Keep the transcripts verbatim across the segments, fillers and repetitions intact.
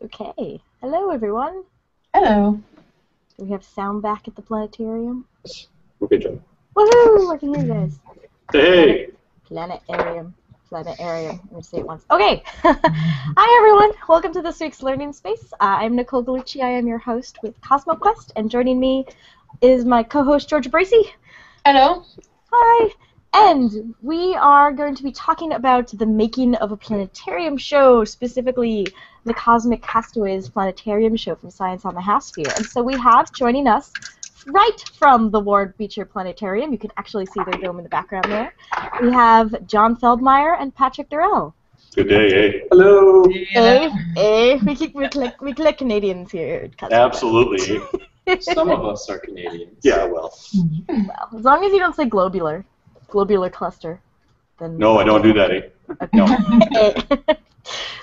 Okay. Hello, everyone. Hello. Do we have sound back at the planetarium? Yes. Okay, John. Woohoo! I can hear you guys. Hey. Planetarium. Planetarium. I'm going to say it once. Okay. Hi, everyone. Welcome to this week's Learning Space. Uh, I'm Nicole Gugliucci. I am your host with CosmoQuest, and joining me is my co-host George Bracey. Hello. Hi. And we are going to be talking about the making of a planetarium show, specifically the Cosmic Castaways planetarium show from Science on the Half-Sphere. And so we have joining us right from the Ward Beecher Planetarium, you can actually see their dome in the background there, we have John Feldmeier and Patrick Durrell. Good day, eh? Hello. Yeah. Eh, eh. We keep we collect, we collect Canadians here. Absolutely. Some of us are Canadians. Yeah, well. Well, as long as you don't say globular. Globular cluster. Then no, I don't do that, eh? Okay. No.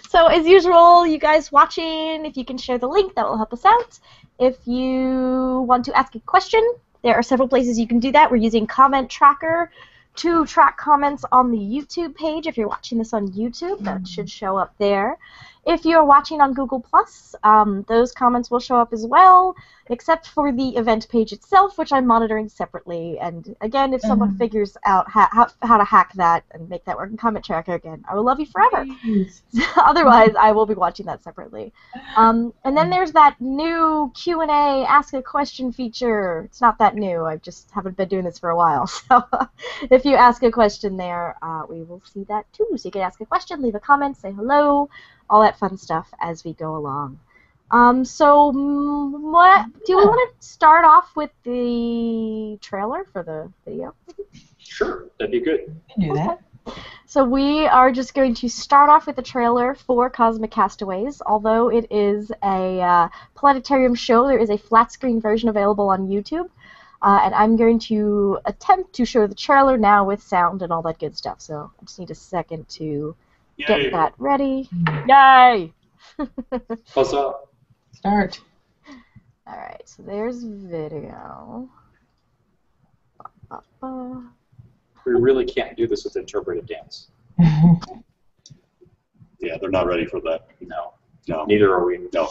So, as usual, you guys watching, if you can share the link, that will help us out. If you want to ask a question, there are several places you can do that. We're using Comment Tracker to track comments on the YouTube page. If you're watching this on YouTube, that mm. should show up there. If you're watching on Google plus, um, those comments will show up as well, except for the event page itself, which I'm monitoring separately. And again, if mm. someone figures out how, how, how to hack that and make that work in Comment Tracker again, I will love you forever. Otherwise, I will be watching that separately. Um, and then there's that new Q and A, ask a question feature. It's not that new. I just haven't been doing this for a while. So if you ask a question there, uh, we will see that too. So you can ask a question, leave a comment, say hello. All that fun stuff as we go along. Um, so, what do we want to start off with the trailer for the video? Sure, that'd be good. I can do that. Okay. So we are just going to start off with the trailer for Cosmic Castaways. Although it is a uh, planetarium show, there is a flat screen version available on YouTube, uh, and I'm going to attempt to show the trailer now with sound and all that good stuff. So I just need a second to. Yay. Get that ready. Yay! What's up? Start. All right, so there's video. Ba, ba, ba. We really can't do this with interpretive dance. Yeah, they're not ready for that. No. No. Neither are we. No.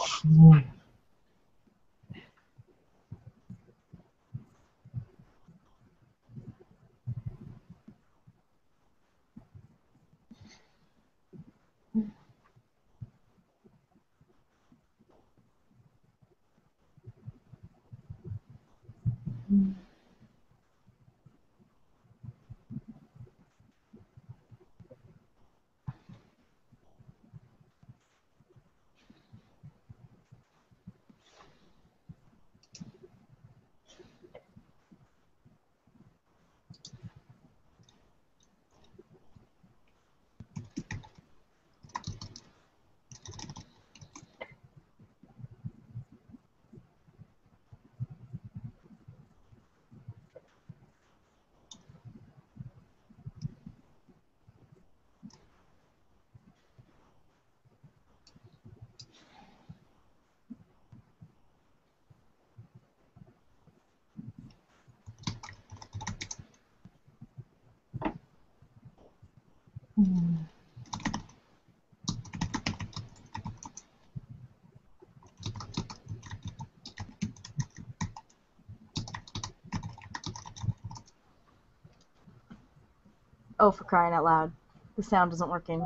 Oh, for crying out loud. The sound isn't working.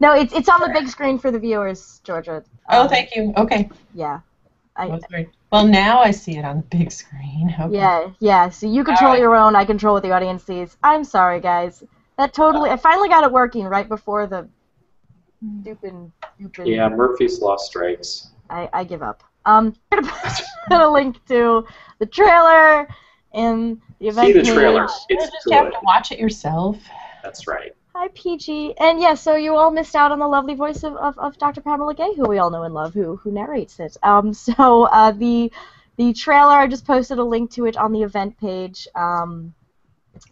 No, it's it's on the big screen for the viewers, Georgia. Um, oh, thank you. Okay. Yeah. I, well, now I see it on the big screen. Okay. Yeah, yeah. So you control right. your own. I control what the audience sees. I'm sorry, guys. That totally. I finally got it working right before the stupid. stupid yeah, Murphy's Law strikes. I, I give up. Um, I'm gonna put a link to the trailer. And the event See the trailer. You just good. have to watch it yourself. That's right. Hi, P G. And yeah, so you all missed out on the lovely voice of, of, of Doctor Pamela Gay, who we all know and love, who who narrates it. Um, so uh, the the trailer, I just posted a link to it on the event page. Um,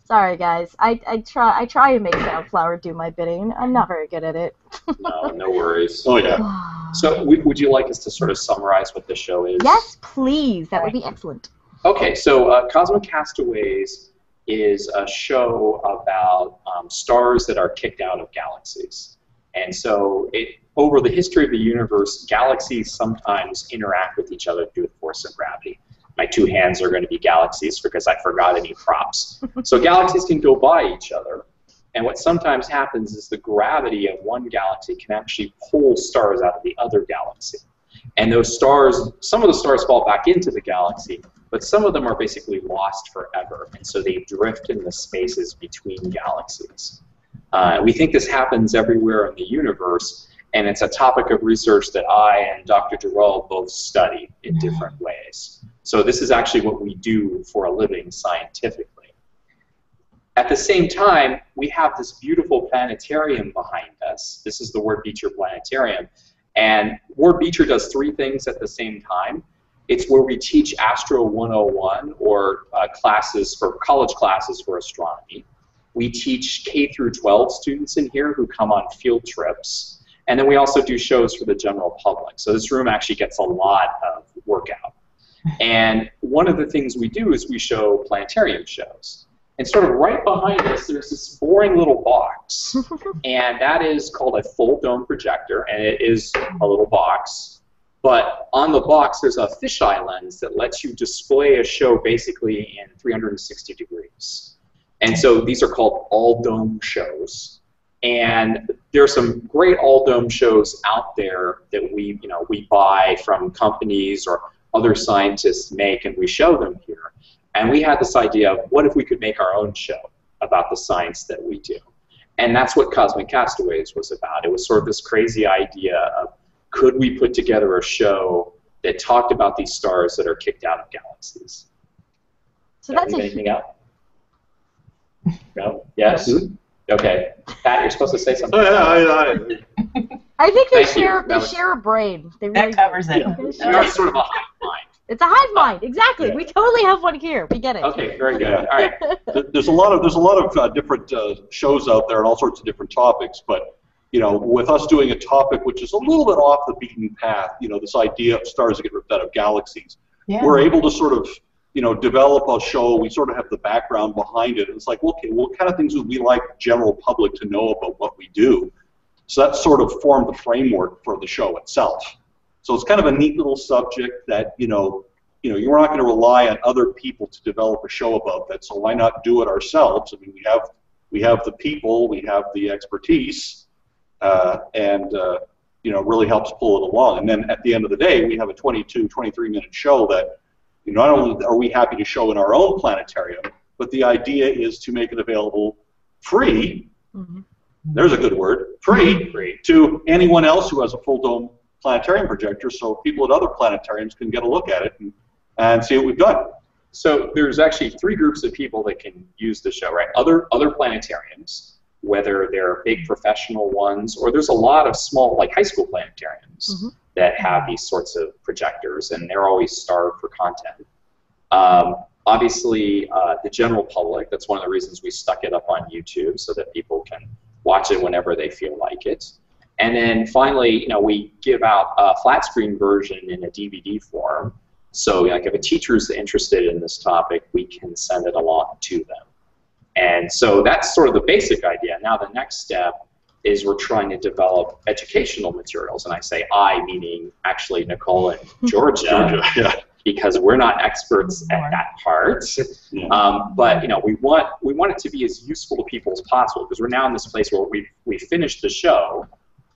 sorry, guys. I I try I try and make Soundflower do my bidding. I'm not very good at it. No, no worries. Oh yeah. So we, would you like us to sort of summarize what the show is? Yes, please. That would be excellent. Okay, so uh, Cosmic Castaways is a show about um, stars that are kicked out of galaxies. And so it, over the history of the universe, galaxies sometimes interact with each other due to the force of gravity. My two hands are going to be galaxies because I forgot any props. So galaxies can go by each other. And what sometimes happens is the gravity of one galaxy can actually pull stars out of the other galaxy. And those stars, some of the stars fall back into the galaxy, but some of them are basically lost forever. And so they drift in the spaces between galaxies. Uh, we think this happens everywhere in the universe, and it's a topic of research that I and Doctor Durrell both study in different ways. So this is actually what we do for a living scientifically. At the same time, we have this beautiful planetarium behind us. This is the Ward Beecher Planetarium. And Ward Beecher does three things at the same time. It's where we teach Astro one oh one, or uh, classes for college classes for astronomy. We teach K through twelve students in here who come on field trips. And then we also do shows for the general public. So this room actually gets a lot of workout. And one of the things we do is we show planetarium shows. And sort of right behind us, there's this boring little box. And that is called a full dome projector. And it is a little box. But on the box, there's a fisheye lens that lets you display a show basically in three hundred sixty degrees. And so these are called all-dome shows. And there are some great all-dome shows out there that we, you know, we buy from companies or other scientists make, and we show them here. And we had this idea of what if we could make our own show about the science that we do. And that's what Cosmic Castaways was about. It was sort of this crazy idea of, could we put together a show that talked about these stars that are kicked out of galaxies? So that's anything else? No? Yes? Okay. Pat, you're supposed to say something. I think they share, they share a brain. They really that covers do. It. Yeah. We are sort of a hive mind. It's a hive mind, exactly. Yeah. We totally have one here. We get it. Okay, very good. All right. There's a lot of there's a lot of uh, different uh, shows out there and all sorts of different topics, but you know, with us doing a topic which is a little bit off the beaten path, you know, this idea of stars that get ripped out of galaxies, yeah. We're able to sort of you know, develop a show, we sort of have the background behind it. It's like, okay, what kind of things would we like the general public to know about what we do? So that sort of formed the framework for the show itself. So it's kind of a neat little subject that, you know, you know, you're not going to rely on other people to develop a show about that, so why not do it ourselves? I mean, we have, we have the people, we have the expertise, uh, and, uh, you know, really helps pull it along. And then at the end of the day, we have a twenty-two, twenty-three minute show that you know, not only are we happy to show in our own planetarium, but the idea is to make it available free, mm-hmm. there's a good word, free, free, to anyone else who has a full-dome planetarium projector, so people at other planetariums can get a look at it and, and see what we've done. So there's actually three groups of people that can use the show, right? Other, other planetariums, whether they're big professional ones, or there's a lot of small, like high school planetariums. Mm-hmm. that have these sorts of projectors, and they're always starved for content. Um, obviously, uh, the general public, that's one of the reasons we stuck it up on YouTube, so that people can watch it whenever they feel like it. And then finally, you know, we give out a flat screen version in a D V D form, so like if a teacher's interested in this topic, we can send it along to them. And so that's sort of the basic idea. Now the next step is we're trying to develop educational materials, and I say I, meaning actually Nicole and Georgia, Georgia yeah. because we're not experts at that part. Yeah. Um, but you know, we want we want it to be as useful to people as possible, because we're now in this place where we we finished the show,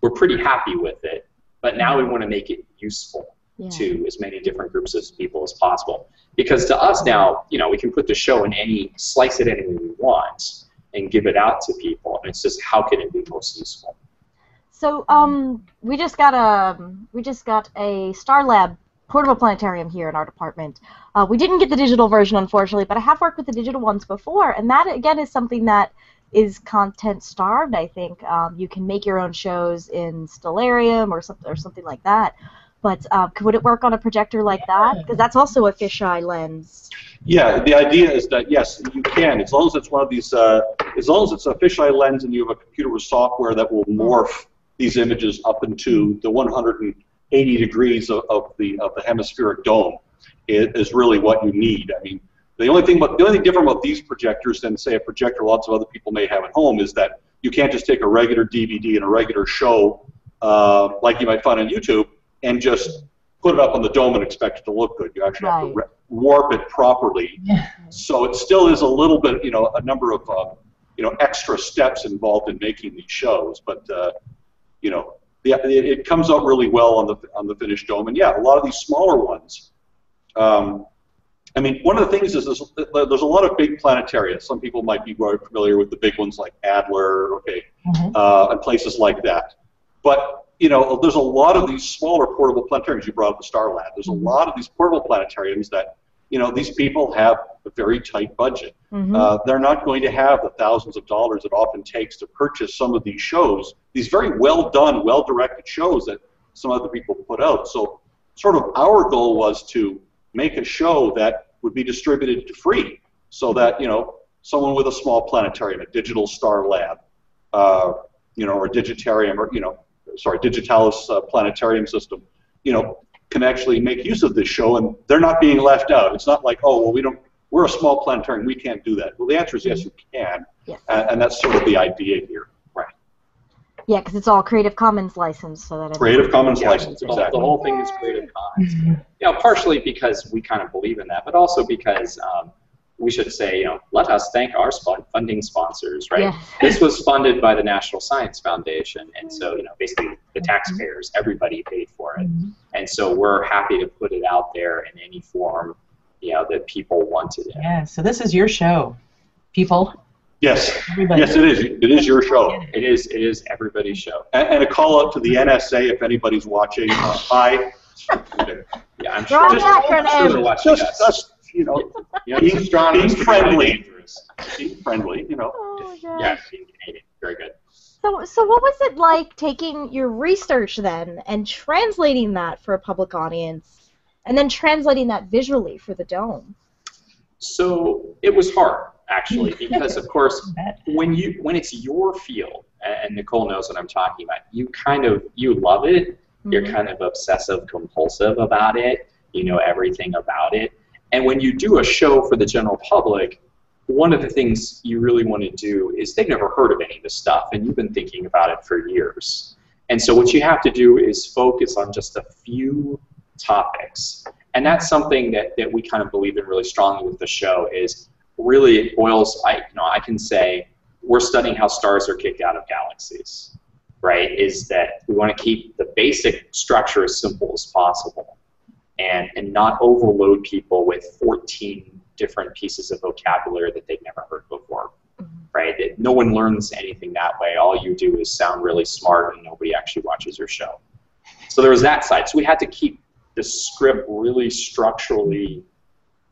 we're pretty happy with it, but now we want to make it useful yeah. to as many different groups of people as possible. Because to us now, you know, we can put the show in any slice it any way we want. And give it out to people, and it's just how can it be most useful. So um, we just got a we just got a Starlab portable planetarium here in our department. Uh, we didn't get the digital version, unfortunately, but I have worked with the digital ones before, and that again is something that is content starved. I think um, you can make your own shows in Stellarium or something or something like that. But uh, would it work on a projector like that? Because that's also a fisheye lens. Yeah, the idea is that yes, you can, as long as it's one of these, uh, as long as it's a fisheye lens and you have a computer with software that will morph these images up into the one hundred eighty degrees of, of the of the hemispheric dome, it is really what you need. I mean, the only thing, but the only thing different about these projectors than say a projector lots of other people may have at home is that You can't just take a regular D V D and a regular show uh, like you might find on YouTube and just put it up on the dome and expect it to look good. You actually right. have to warp it properly. Yeah. So it still is a little bit, you know, a number of uh, you know, extra steps involved in making these shows, but uh, you know, the, it, it comes out really well on the on the finished dome. And yeah, a lot of these smaller ones. Um, I mean, one of the things is there's, there's a lot of big planetaria. Some people might be more familiar with the big ones like Adler, okay, mm-hmm. uh, and places like that. But you know, there's a lot of these smaller portable planetariums. You brought up the Starlab. There's a lot of these portable planetariums that, you know, these people have a very tight budget. Mm-hmm. uh, they're not going to have the thousands of dollars it often takes to purchase some of these shows, these very well done, well directed shows that some other people put out. So sort of our goal was to make a show that would be distributed for free so that, you know, someone with a small planetarium, a digital Starlab, uh, you know, or a Digitarium, or, you know, sorry, Digitalis uh, planetarium system, you know, can actually make use of this show, and they're not being left out. It's not like, oh, well, we don't, we're a small planetarium, we can't do that. Well, the answer is yes, you can, yes. And, and that's sort of the idea here. Right. Yeah, because it's all Creative Commons license, so that Creative Commons yeah, license, exactly. The whole thing is Creative Commons. Mm-hmm. You know, partially because we kind of believe in that, but also because um, we should say, you know, let us thank our sp funding sponsors, right? Yeah. This was funded by the National Science Foundation, and so, you know, basically the taxpayers, everybody paid for it. Mm-hmm. And so we're happy to put it out there in any form, you know, that people wanted it. Yeah, so this is your show, people. Yes, everybody. Yes, it is. It is your show. It is, it is everybody's show. And, and a call out to the N S A if anybody's watching. Uh, hi. Yeah, I'm sure, just, I'm sure they're watching just, us. Just, You know, you know being, being friendly, being friendly, you know. Oh, yeah, being Canadian, very good. So, so what was it like taking your research then and translating that for a public audience, and then translating that visually for the dome? So it was hard, actually, because of course, when you when it's your field, and Nicole knows what I'm talking about, you kind of you love it, mm-hmm. you're kind of obsessive compulsive about it, you know everything about it. And when you do a show for the general public, one of the things you really want to do is they've never heard of any of this stuff, and you've been thinking about it for years. And so what you have to do is focus on just a few topics. And that's something that, that we kind of believe in really strongly with the show is really it boils, I, you know, I can say we're studying how stars are kicked out of galaxies, right? Is that we want to keep the basic structure as simple as possible. And, and not overload people with fourteen different pieces of vocabulary that they've never heard before, mm-hmm. right? It, no one learns anything that way. All you do is sound really smart, and nobody actually watches your show. So there was that side. So we had to keep the script really structurally.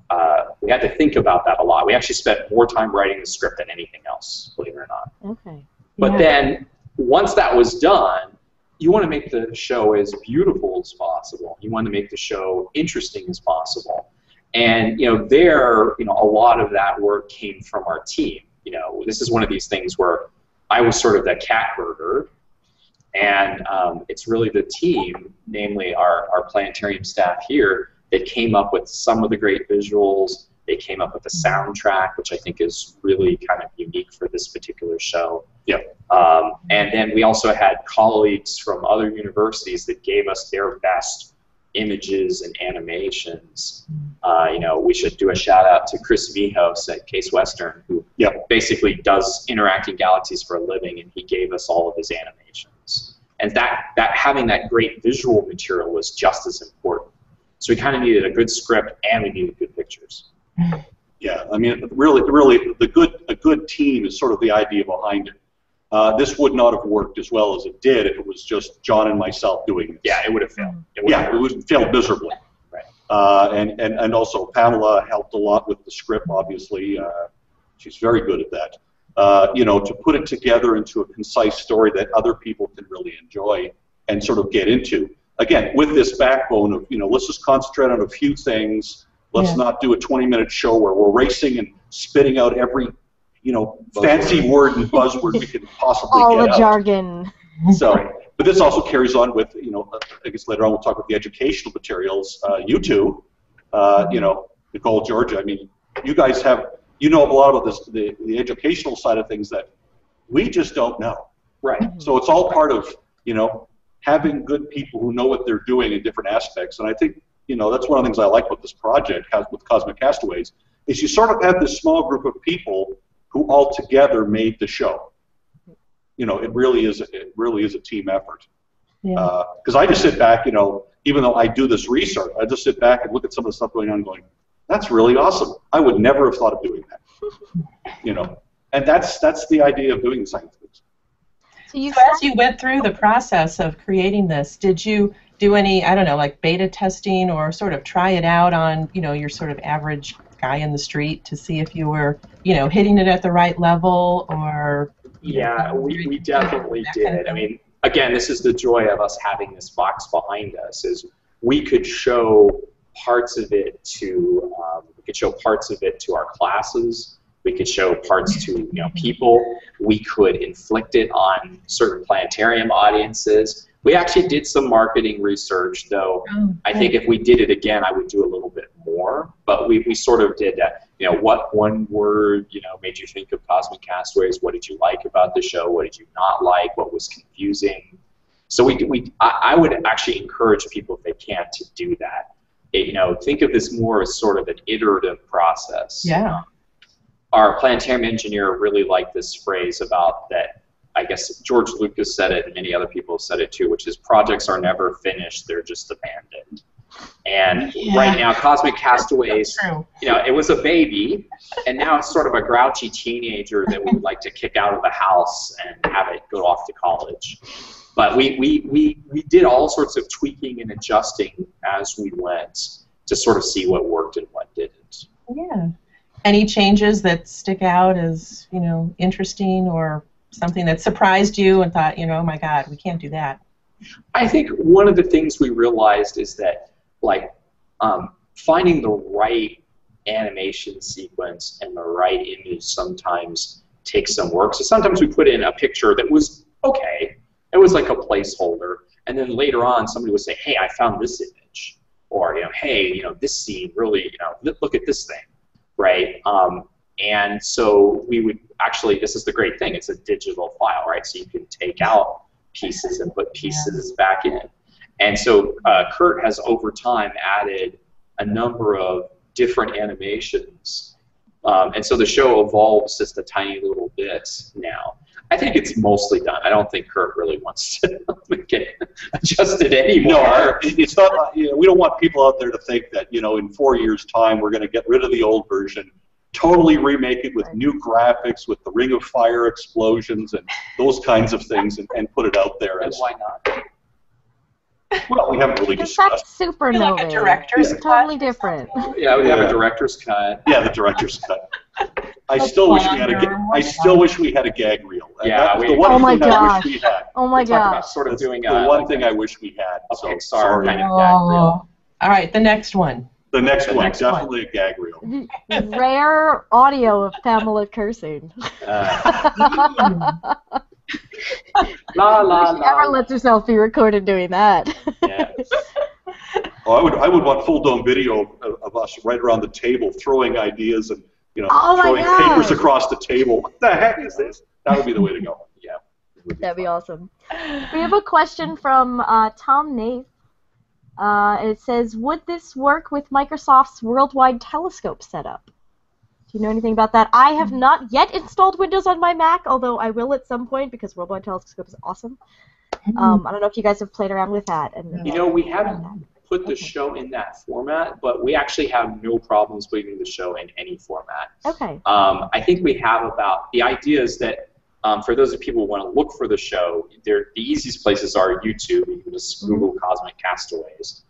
Uh, we had to think about that a lot. We actually spent more time writing the script than anything else, believe it or not. Okay. But yeah. Then once that was done, you want to make the show as beautiful as possible. You want to make the show interesting as possible. And, you know, there, you know, a lot of that work came from our team. You know, this is one of these things where I was sort of the cat burger, and um, it's really the team, namely our, our planetarium staff here, that came up with some of the great visuals. They came up with a soundtrack, which I think is really kind of unique for this particular show. Yep. Um, and then we also had colleagues from other universities that gave us their best images and animations. Uh, you know, we should do a shout out to Chris Mihos at Case Western, who yep. basically does interacting galaxies for a living, and he gave us all of his animations. And that, that having that great visual material was just as important. So we kind of needed a good script, and we needed good pictures. Yeah, I mean, really, really, the good, a good team is sort of the idea behind it. Uh, this would not have worked as well as it did if it was just John and myself doing this. Yeah, it would have failed. It would yeah, have it would have failed miserably. Right. Uh, and, and, and also Pamela helped a lot with the script, obviously. Uh, she's very good at that. Uh, you know, to put it together into a concise story that other people can really enjoy and sort of get into. Again, with this backbone of, you know, let's just concentrate on a few things. Let's yeah. not do a twenty minute show where we're racing and spitting out every, you know, buzzword. fancy word and buzzword we could possibly All get All the out. jargon. So, but this also carries on with, you know, I guess later on we'll talk about the educational materials. Uh, you two, uh, you know, Nicole, Georgia, I mean, you guys have, you know a lot about this, the, the educational side of things that We just don't know. Right. So it's all part of, you know, having good people who know what they're doing in different aspects. And I think, you know, that's one of the things I like about this project with Cosmic Castaways, is you sort of have this small group of people who all together made the show. You know, it really is, it really is a team effort. Because yeah. uh, I just sit back, you know, even though I do this research, I just sit back and look at some of the stuff going on and going, that's really awesome. I would never have thought of doing that. You know, and that's, that's the idea of doing the science things. So, you, so as you went through the process of creating this, did you do any, I don't know, like beta testing or sort of try it out on, you know, your sort of average guy in the street to see if you were, you know, hitting it at the right level or... Yeah, know, we, we definitely did. Kind of I mean, again, this is the joy of us having this box behind us, is we could show parts of it to, um, we could show parts of it to our classes, we could show parts to, you know, people, we could inflict it on certain planetarium audiences. We actually did some marketing research, though. Oh, I think if we did it again, I would do a little bit more, but we, we sort of did that. You know, what one word, you know, made you think of Cosmic Castaways? What did you like about the show? What did you not like? What was confusing? So we, we I, I would actually encourage people, if they can, to do that. It, you know, think of this more as sort of an iterative process. Yeah. Um, our planetarium engineer really liked this phrase about that. I guess George Lucas said it, and many other people said it too, which is projects are never finished, they're just abandoned. And yeah. right now, Cosmic Castaways, so you know, it was a baby, and now it's sort of a grouchy teenager that we would like to kick out of the house and have it go off to college. But we, we, we, we did all sorts of tweaking and adjusting as we went to sort of see what worked and what didn't. Yeah. Any changes that stick out as, you know, interesting or something that surprised you and thought, you know, oh my God, we can't do that? I think one of the things we realized is that, like, um, finding the right animation sequence and the right image sometimes takes some work. So sometimes we put in a picture that was okay, it was like a placeholder, and then later on somebody would say, hey, I found this image, or, you know, hey, you know, this scene really, you know, look at this thing, right? Um, And so we would actually, this is the great thing, it's a digital file, right? So you can take out pieces and put pieces yeah. back in. And so uh, Kurt has over time added a number of different animations. Um, and so the show evolves just a tiny little bit now. I think it's mostly done. I don't think Kurt really wants to get adjusted anymore. No, it's not, you know, we don't want people out there to think that, you know, in four years' time we're going to get rid of the old version, totally remake it with new graphics, with the Ring of Fire explosions and those kinds of things, and, and put it out there. As, why not? Well, we haven't really discussed. That's super novel. Like a director's yeah. cut. Totally different. Yeah, we have yeah. a director's cut. Yeah, the director's cut. I That's still wish we had a. I still wish we had a gag reel. Yeah, we, the one oh my thing gosh. I wish we had. Oh my god. Sort of That's doing the a, one like thing a, I wish we had. A so, Pixar sorry. kind of oh. gag reel. All right, the next one. The next the one, next definitely one. a gag reel. Rare audio of Pamela cursing. Uh, la, la, she never la. lets herself be recorded doing that. Yes. Oh, I would, I would want full dome video of, of us right around the table throwing ideas and, you know, oh throwing papers across the table. What the heck is this? That would be the way to go. Yeah. That'd be, That'd be awesome. We have a question from uh, Tom Nath. Uh, it says, would this work with Microsoft's Worldwide Telescope setup? Do you know anything about that? I have not yet installed Windows on my Mac, although I will at some point because Worldwide Telescope is awesome. Um, I don't know if you guys have played around with that. And you know, we haven't put the okay. show in that format, but we actually have no problems putting the show in any format. Okay. Um, I think we have about, the idea is that Um, for those of people who want to look for the show, the easiest places are YouTube. You can just Google Cosmic Castaways.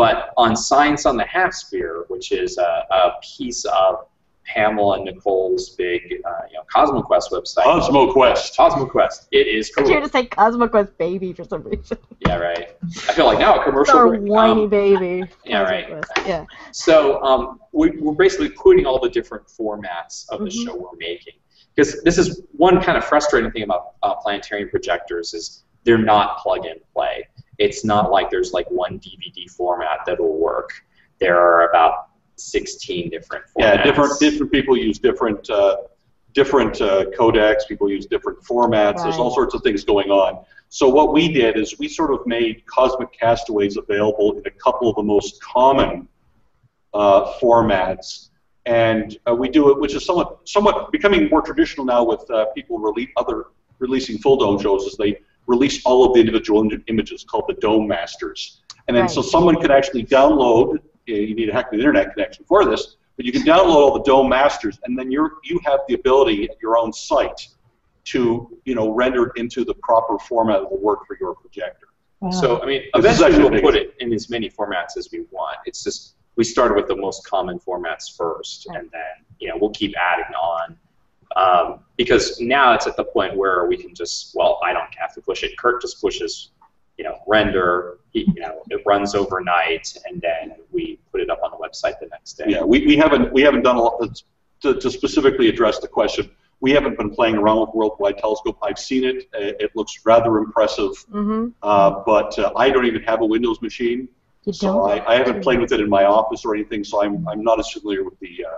But on Science on the Half-Sphere, which is a, a piece of Pamela and Nicole's big uh, you know, CosmoQuest website. CosmoQuest. CosmoQuest. It is cool. I was trying to say CosmoQuest Baby for some reason. Yeah, right. I feel like now a commercial Our break. whiny um, baby. Yeah, right. Yeah. So um, we, we're basically putting all the different formats of the mm-hmm. show we're making. Because this is one kind of frustrating thing about uh, planetarium projectors is they're not plug and play. It's not like there's like one D V D format that'll work. There are about sixteen different formats. Yeah, different different people use different uh, different uh, codecs, people use different formats, right. There's all sorts of things going on. So what we did is we sort of made Cosmic Castaways available in a couple of the most common uh, formats, and uh, we do it, which is somewhat, somewhat becoming more traditional now with uh, people release, other releasing full dome shows, is they release all of the individual in images called the Dome Masters. And then right. so someone could actually download, you need a heck of an internet connection for this, but you can download all the Dome Masters, and then you're, you have the ability at your own site to, you know, render it into the proper format that will work for your projector. Wow. So, I mean, eventually we'll put it in as many formats as we want. It's just we started with the most common formats first, okay. and then, you know, we'll keep adding on. Um, because now it's at the point where we can just, well, I don't have to push it. Kurt just pushes, you know, render, you know, it runs overnight, and then we put it up on the website the next day. Yeah, we, we haven't we haven't done a lot to, to specifically address the question. We haven't been playing around with Worldwide Telescope. I've seen it. It looks rather impressive, mm-hmm. uh, but uh, I don't even have a Windows machine, you so I, I haven't played with it in my office or anything, so I'm, I'm not as familiar with the, uh,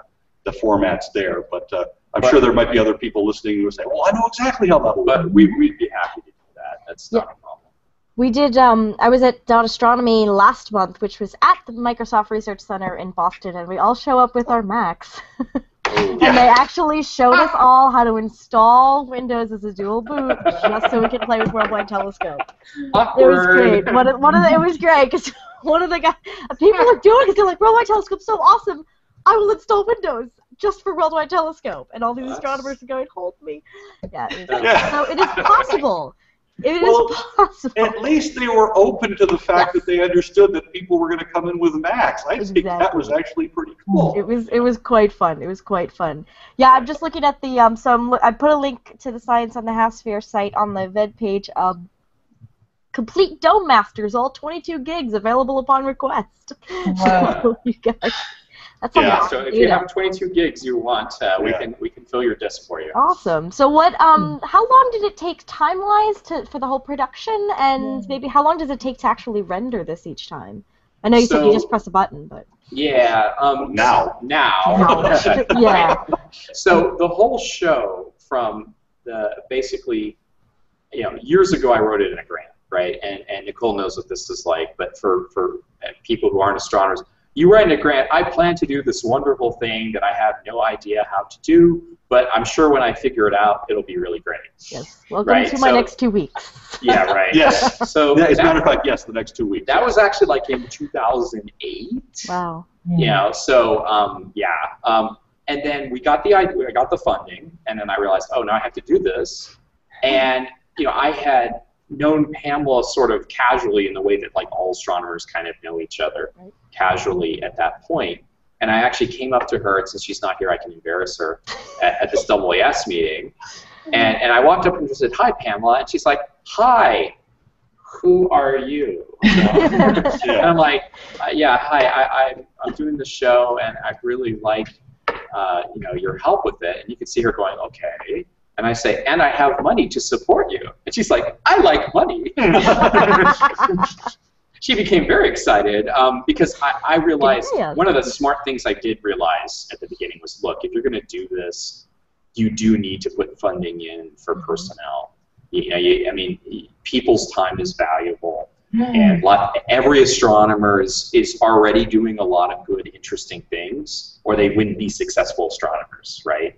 the formats there, but uh, I'm but, sure there might be other people listening who say, well, I know exactly how that will work. But we, we'd be happy to do that. That's yeah. not a problem. We did, um, I was at Dot Astronomy last month, which was at the Microsoft Research Center in Boston, and we all show up with our Macs. And they actually showed us all how to install Windows as a dual boot just so we could play with Worldwide Telescope. Awkward. It was great. One of, one of the, it was great, because one of the guys, people are doing it, they're like, Worldwide Telescope's so awesome, I will install Windows just for Worldwide Telescope. And all these That's... astronomers are going, hold me. Yeah, it was, yeah. So it is possible. It well, is possible. At least they were open to the fact yes. that they understood that people were going to come in with Macs. I exactly. think that was actually pretty cool. It was. It was quite fun. It was quite fun. Yeah, I'm just looking at the. Um, so I'm, I put a link to the Science on the Half-Sphere site on the Ved page. Um, complete Dome Masters, all twenty-two gigs, available upon request. Wow. You guys. That's yeah, awesome. So if you have twenty-two gigs you want, uh, we yeah. can we can fill your disk for you. Awesome. So what? Um, how long did it take time-wise to for the whole production, and maybe how long does it take to actually render this each time? I know you so, said you just press a button, but yeah, um, now now. yeah. So the whole show from the basically, you know, years ago I wrote it in a grant, right? And and Nicole knows what this is like, but for for people who aren't astronomers. You write in a grant, I plan to do this wonderful thing that I have no idea how to do, but I'm sure when I figure it out, it'll be really great. Yes. Welcome right? to my so, next two weeks. Yeah, right. Yes. So yeah, as a matter of fact, yes, the next two weeks. That yeah. was actually like in two thousand eight. Wow. Yeah. You know, so, um, yeah. Um, and then we got the idea, I got the funding, and then I realized, oh, now I have to do this. And, you know, I had known Pamela sort of casually in the way that like all astronomers kind of know each other right. casually at that point. And I actually came up to her, and since she's not here, I can embarrass her at, at this W A S meeting. And, and I walked up and just said, hi, Pamela. And she's like, hi, who are you? And I'm like, yeah, hi, I, I, I'm doing the show, and I really like uh, you know, your help with it. And you can see her going, okay. And I say, and I have money to support you. And she's like, I like money. She became very excited um, because I, I realized yeah. one of the smart things I did realize at the beginning was, look, if you're going to do this, you do need to put funding in for personnel. You know, you, I mean, people's time is valuable. Mm. And lot, every astronomer is, is already doing a lot of good, interesting things, or they wouldn't be successful astronomers, right?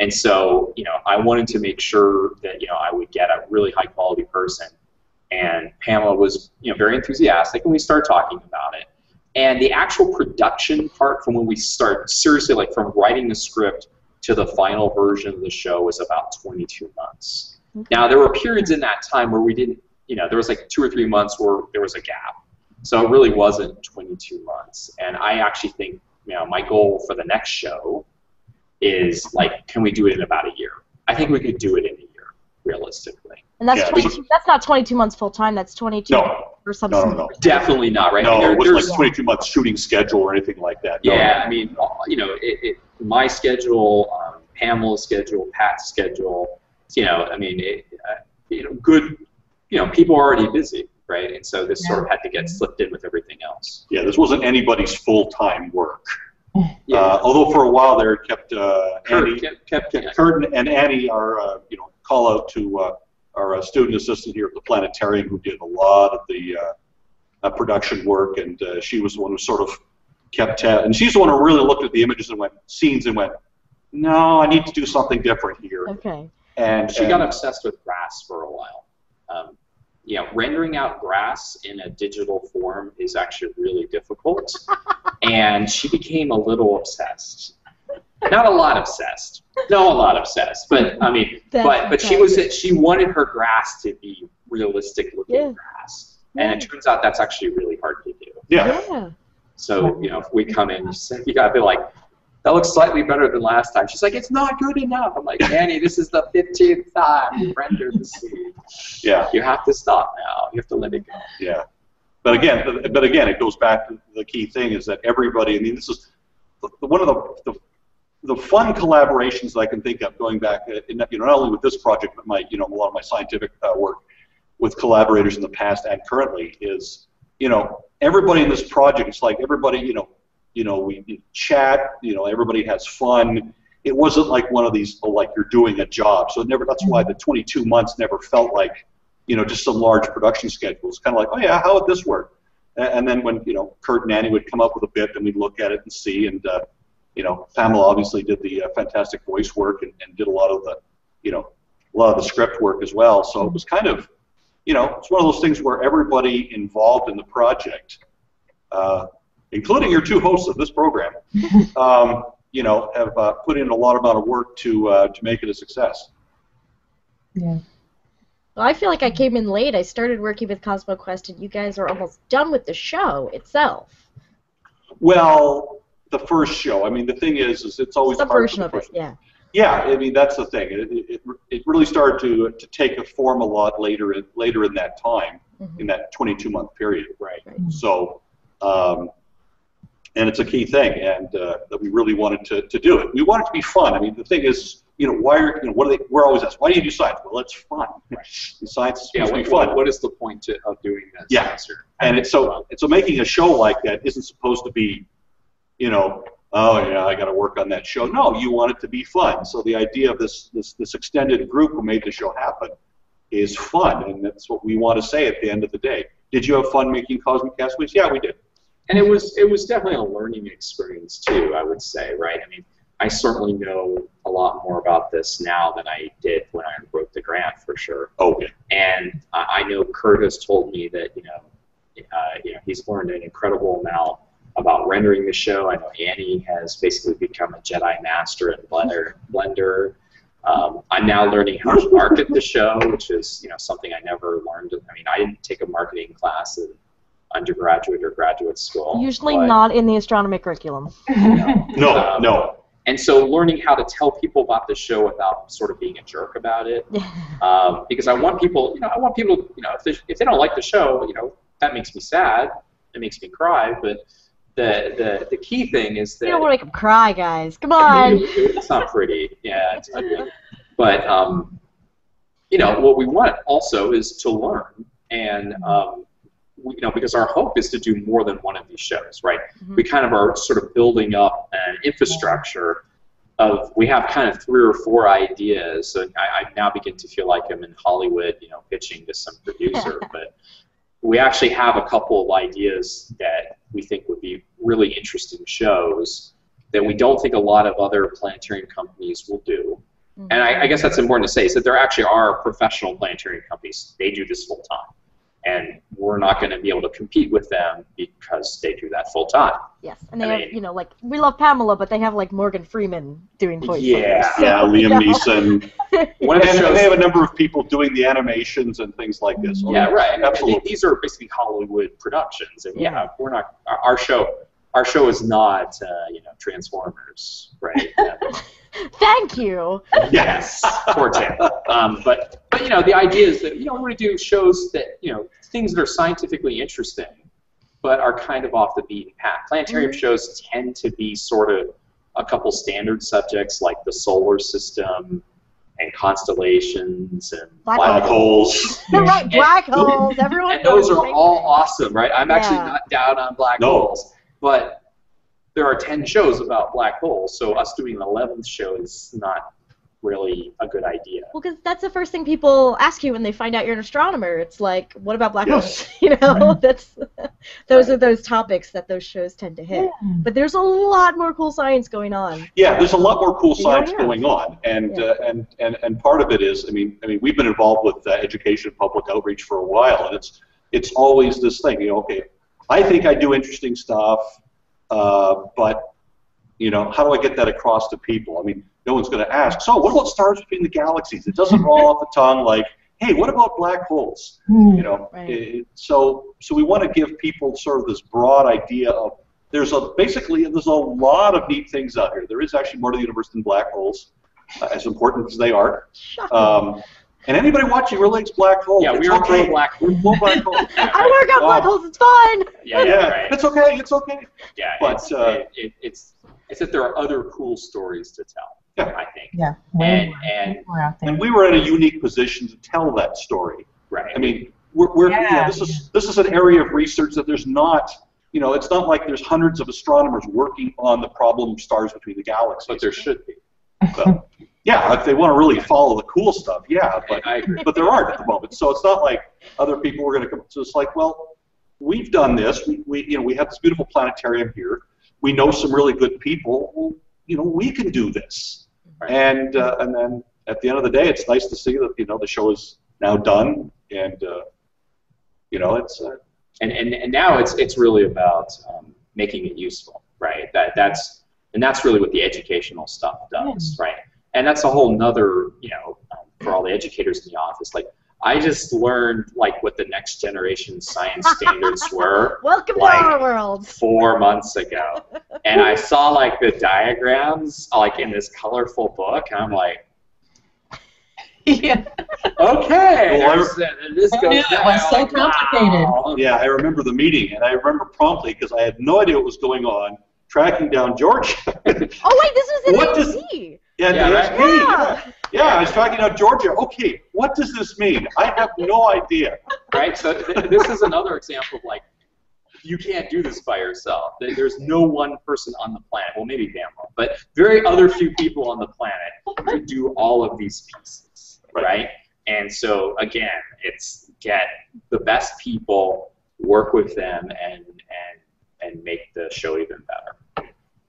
And so, you know, I wanted to make sure that, you know, I would get a really high-quality person. And Pamela was, you know, very enthusiastic, and we started talking about it. And the actual production part from when we start, seriously, like from writing the script to the final version of the show was about twenty-two months. Okay. Now, there were periods in that time where we didn't, you know, there was like two or three months where there was a gap. So it really wasn't twenty-two months. And I actually think, you know, my goal for the next show is like, can we do it in about a year? I think we could do it in a year, realistically. And that's yeah, twenty-two. That's not twenty-two months full time. That's twenty-two no, or something. No, no, no, definitely not. Right? No, there, it was there's like twenty-two months shooting schedule or anything like that. No, yeah, no. I mean, you know, it, it, my schedule, um, Pamela's schedule, Pat's schedule. You know, I mean, it, uh, you know, good. You know, people are already busy, right? And so this yeah. sort of had to get slipped in with everything else. Yeah, this wasn't anybody's full-time work. Yeah. Uh, although for a while there, it kept uh, Kurt, Annie, kept, kept, kept yeah. Kurt and Annie are uh, you know call out to uh, our uh, student assistant here at the planetarium who did a lot of the uh, uh, production work, and uh, she was the one who sort of kept tab, and she's the one who really looked at the images and went scenes and went, no, I need to do something different here. Okay. And she and, got obsessed with grass for a while. Um, Yeah, rendering out grass in a digital form is actually really difficult, and she became a little obsessed. Not a lot obsessed. No, a lot obsessed. But I mean, That's but but she was she wanted her grass to be realistic-looking yeah. grass, and yeah. it turns out that's actually really hard to do. Yeah. yeah. So you know, if we come in, you gotta be like, that looks slightly better than last time. She's like, it's not good enough. I'm like, Annie, this is the fifteenth time you rendered the scene. Yeah. You have to stop now. You have to let it go. Yeah. But again, but again, it goes back to the key thing is that everybody, I mean, this is one of the, the, the fun collaborations that I can think of going back, in, you know, not only with this project, but my, you know, a lot of my scientific uh, work with collaborators in the past and currently is, you know, everybody in this project, it's like everybody, you know, You know, we chat. You know, everybody has fun. It wasn't like one of these, oh, like you're doing a job. So it never. That's why the twenty-two months never felt like, you know, just some large production schedule. It's kind of like, oh yeah, how would this work? And then when you know, Kurt and Annie would come up with a bit, and we'd look at it and see. And uh, you know, Pamela obviously did the uh, fantastic voice work and, and did a lot of the, you know, a lot of the script work as well. So it was kind of, you know, it's one of those things where everybody involved in the project. Uh, including your two hosts of this program, um, you know, have uh, put in a lot amount of work to uh, to make it a success. Yeah. Well, I feel like I came in late. I started working with CosmoQuest, and you guys are almost done with the show itself. Well, the first show. I mean, the thing is, is it's always some version of it. Yeah. Yeah. I mean, that's the thing. It it, it really started to to take a form a lot later in, later in that time, mm-hmm. in that twenty-two month period. Right. right. So. Um, And it's a key thing, and uh, that we really wanted to, to do it. We want it to be fun. I mean, the thing is, you know, why are you know what are they? We're always asked, why do you do science? Well, it's fun. Right. Science is yeah, supposed to be fun. What is the point to, of doing that? Yeah. Semester? And it's so it's so making a show like that isn't supposed to be, you know, oh yeah, I got to work on that show. No, you want it to be fun. So the idea of this this this extended group who made the show happen is fun, and that's what we want to say at the end of the day. Did you have fun making Cosmic Castaways? Yeah, we did. And it was it was definitely a learning experience too, I would say, right? I mean, I certainly know a lot more about this now than I did when I wrote the grant, for sure. Oh, yeah. And I know Kurt has told me that you know, uh, you know, he's learned an incredible amount about rendering the show. I know Annie has basically become a Jedi master in Blender. Blender. Um, I'm now learning how to market the show, which is you know something I never learned. I mean, I didn't take a marketing class in undergraduate or graduate school. Usually but, not in the astronomy curriculum. You know, no, um, no. And so learning how to tell people about the show without sort of being a jerk about it, um, because I want people, you know, I want people, you know, if they, if they don't like the show, you know, that makes me sad, it makes me cry, but the the, the key thing is that... You don't want to make them cry, guys. Come on! I mean, it's not pretty. Yeah, it's ugly. But, um, you know, what we want also is to learn, and... Um, You know, because our hope is to do more than one of these shows, right? Mm-hmm. We kind of are sort of building up an infrastructure of, we have kind of three or four ideas, so I, I now begin to feel like I'm in Hollywood, you know, pitching to some producer, but we actually have a couple of ideas that we think would be really interesting shows that we don't think a lot of other planetarium companies will do. Mm-hmm. And I, I guess that's important to say, is that there actually are professional planetarium companies. They do this full time. And we're not going to be able to compete with them because they do that full time. Yes, and they I mean, have, you know, like, we love Pamela, but they have, like, Morgan Freeman doing voice. Yeah, so, yeah, Liam Neeson. One of the shows, they have a number of people doing the animations and things like this. Yeah, okay. right. Absolutely. These are basically Hollywood productions, and yeah, yeah we're not, our show, our show is not, uh, you know, Transformers, right? Thank you. Yes, Cortez. Um, but but you know the idea is that you know we want to do shows that you know things that are scientifically interesting, but are kind of off the beaten path. Planetarium mm-hmm. shows tend to be sort of a couple standard subjects like the solar system and constellations and black, black holes. holes. right, black and, holes. Everyone. And knows those are all awesome, right? I'm yeah. actually not down on black no. holes, but. there are ten shows about black holes, so us doing an eleventh show is not really a good idea. Well, because that's the first thing people ask you when they find out you're an astronomer. It's like, what about black yes. holes? You know, right. that's those right. are those topics that those shows tend to hit. Yeah. But there's a lot more cool science going on. Yeah, there's a lot more cool science yeah, yeah. going on, and yeah. uh, and and and part of it is, I mean, I mean, we've been involved with uh, education and public outreach for a while, and it's it's always this thing. You know, okay, I think I do interesting stuff, uh, but you know, how do I get that across to people? I mean, no one's going to ask, so what about stars between the galaxies? It doesn't roll off the tongue like, hey, what about black holes? Mm, you know, right. it, so so we want to give people sort of this broad idea of there's a basically there's a lot of neat things out here. There is actually more to the universe than black holes, uh, as important as they are. Um, and anybody watching really likes black holes. Yeah, it's we are okay. pro black holes. We're black holes. Yeah, I right. work on oh. black holes. It's fun. Yeah, yeah, yeah. Right. It's okay. It's okay. Yeah, but it's, uh, it, it, it's it's that there are other cool stories to tell. Yeah. I think. Yeah. And, and, and we were in a unique position to tell that story. Right. I mean, we're, we're yeah. you know, this is this is an area of research that there's not, you know, it's not like there's hundreds of astronomers working on the problem of stars between the galaxies, but there should be. So, yeah, if they want to really follow the cool stuff, yeah, but I agree. But there aren't at the moment. So it's not like other people are going to come. So it's like, well, we've done this. We, we you know we have this beautiful planetarium here. We know some really good people. Well, you know, we can do this. Right. And uh, and then at the end of the day, it's nice to see that you know the show is now done, and uh, you know it's uh, and, and and now it's it's really about um, making it useful, right? That that's and that's really what the educational stuff does, yeah. right? And that's a whole nother you know um, for all the educators in the office, like. I just learned like what the next generation science standards were. Welcome like, to our world. Four months ago, and I saw like the diagrams like in this colorful book, and I'm like, yeah. Okay. Well, this goes it was so like, complicated. Wow. Yeah, I remember the meeting, and I remember promptly because I had no idea what was going on, tracking down George. Oh wait, this was in what does, Yeah, yeah, right? hey, yeah. Yeah, I was talking about Georgia. Okay, what does this mean? I have no idea. Right, so th this is another example of like, you can't do this by yourself. There's no one person on the planet, well maybe Pamela, but very other few people on the planet to do all of these pieces, right? right? And so again, it's get the best people, work with them, and, and, and make the show even better.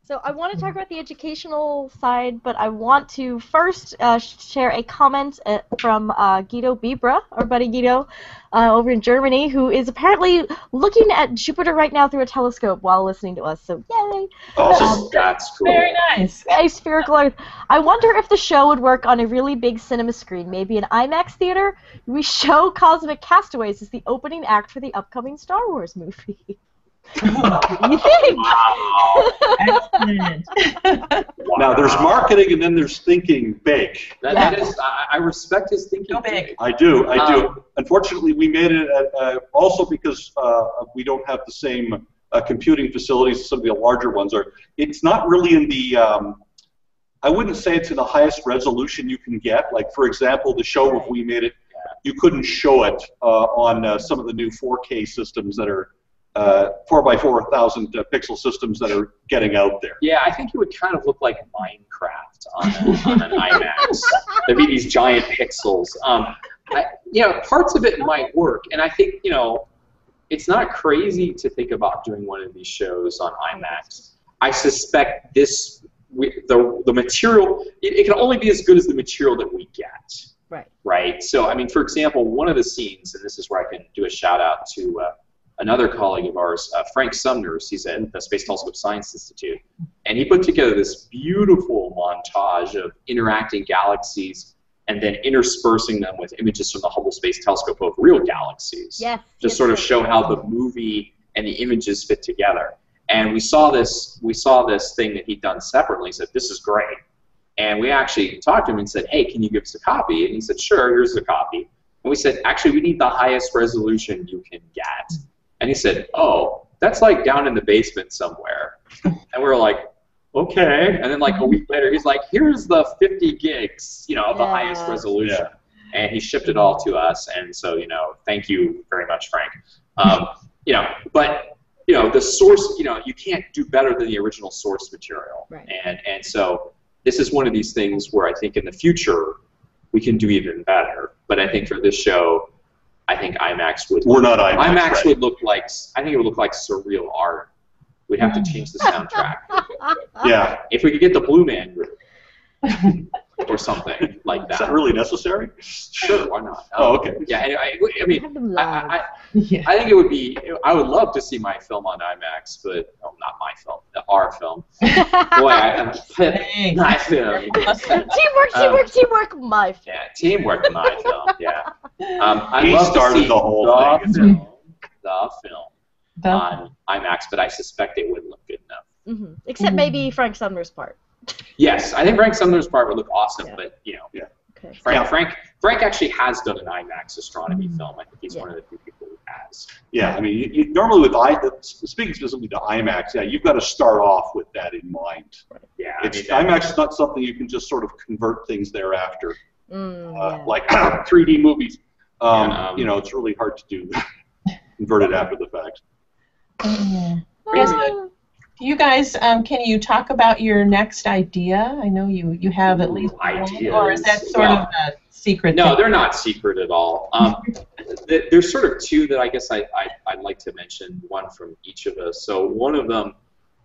So I want to talk about the educational side, but I want to first uh, share a comment uh, from uh, Guido Bibra, our buddy Guido, uh, over in Germany, who is apparently looking at Jupiter right now through a telescope while listening to us, so yay! Oh, um, that's cool. Very nice. A spherical Earth. I wonder if the show would work on a really big cinema screen, maybe an IMAX theater? We show Cosmic Castaways as the opening act for the upcoming Star Wars movie. You think? Wow. Excellent. Wow. Now there's marketing and then there's thinking big. That, that is, I, I respect his thinking big. I do, I do. Um, Unfortunately, we made it at, uh, also because uh, we don't have the same uh, computing facilities as some of the larger ones are. It's not really in the, um, I wouldn't say it's in the highest resolution you can get. Like for example, the show right. if we made it, you couldn't show it uh, on uh, some of the new four K systems that are Uh, four by four thousand uh, pixel systems that are getting out there. Yeah, I think it would kind of look like Minecraft on, a, on an IMAX. There'd be these giant pixels. Um, I, you know, parts of it might work, and I think you know, it's not crazy to think about doing one of these shows on IMAX. I suspect this, we, the the material, it, it can only be as good as the material that we get. Right. Right. So, I mean, for example, one of the scenes, and this is where I can do a shout out to. Uh, Another colleague of ours, uh, Frank Sumner, he's at the Space Telescope Science Institute, and he put together this beautiful montage of interacting galaxies and then interspersing them with images from the Hubble Space Telescope of real galaxies. Yes. To yes, sort of show how the movie and the images fit together. And we saw this, we saw this thing that he'd done separately. He said, "This is great." And we actually talked to him and said, "Hey, can you give us a copy?" And he said, "Sure, here's the copy." And we said, "Actually, we need the highest resolution you can get." And he said, "Oh, that's like down in the basement somewhere." And we were like, "Okay." And then like a week later, he's like, "Here's the fifty gigs, you know, the yeah. highest resolution." Yeah. And he shipped it all to us. And so, you know, thank you very much, Frank. Um, you know, but you know, the source, you know, you can't do better than the original source material. Right. And, and so this is one of these things where I think in the future we can do even better. But I think for this show, I think IMAX would We're look, not IMAX. IMAX right. would look like, I think it would look like surreal art. We'd have to change the soundtrack. Yeah. If we could get the Blue Man group or something like that. Is that really necessary? Sure, why not? Oh, okay. Yeah, I, I mean, I, I, yeah. I think it would be, I would love to see my film on IMAX, but, oh, not my film, the our film. Boy, I'm kidding. My film. Teamwork, teamwork, um, teamwork, my film. Yeah, teamwork, my film, yeah. Um, I love started to see the whole the thing. Film, the film. That. On IMAX, but I suspect it wouldn't look good enough. Mm-hmm. Except mm-hmm. maybe Frank Sumner's part. Yes, I think Frank Sumner's part would look awesome, yeah. but you know, yeah. okay. Frank, yeah. Frank Frank actually has done an IMAX astronomy mm-hmm. film. I think he's yeah. one of the few people who has. Yeah, I mean, you, you, normally with I, speaking specifically to IMAX, yeah, you've got to start off with that in mind. Right. Yeah, it's, I mean, IMAX is not something you can just sort of convert things thereafter, mm, uh, yeah. like three D movies. Um, yeah, um, you know, it's really hard to do convert it after the fact. Yeah. Well, you guys, um, can you talk about your next idea? I know you, you have at least ideas. One, or is that sort well, of a secret? No, thing? They're not secret at all. Um, th there's sort of two that I guess I, I, I'd like to mention, one from each of us. So one of them,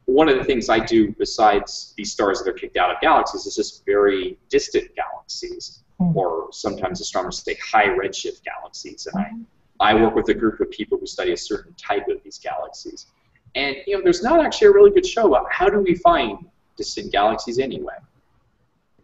one of the things I do besides these stars that are kicked out of galaxies is just very distant galaxies, mm-hmm. or sometimes astronomers say high redshift galaxies, and mm-hmm. I I work with a group of people who study a certain type of these galaxies. And, you know, there's not actually a really good show about how do we find distant galaxies anyway.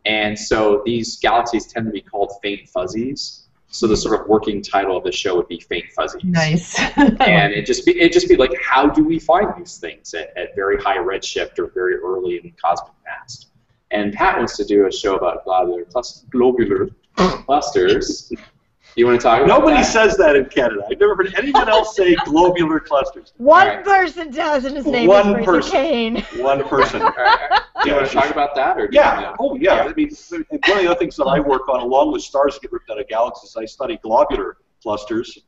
And so these galaxies tend to be called faint fuzzies. So the sort of working title of the show would be Faint Fuzzies. Nice. And it'd just, be, it'd just be like, how do we find these things at, at very high redshift or very early in the cosmic past? And Pat wants to do a show about globular clusters. clusters. You want to talk about Nobody that? says that in Canada. I've never heard anyone else say globular clusters. One right. person does, and his name One is person. Kane. One person. All right, all right. Do you want to talk about that? Or yeah. You know? Oh, yeah. I mean, one of the other things that I work on, along with stars that get ripped out of galaxies, I study globular clusters.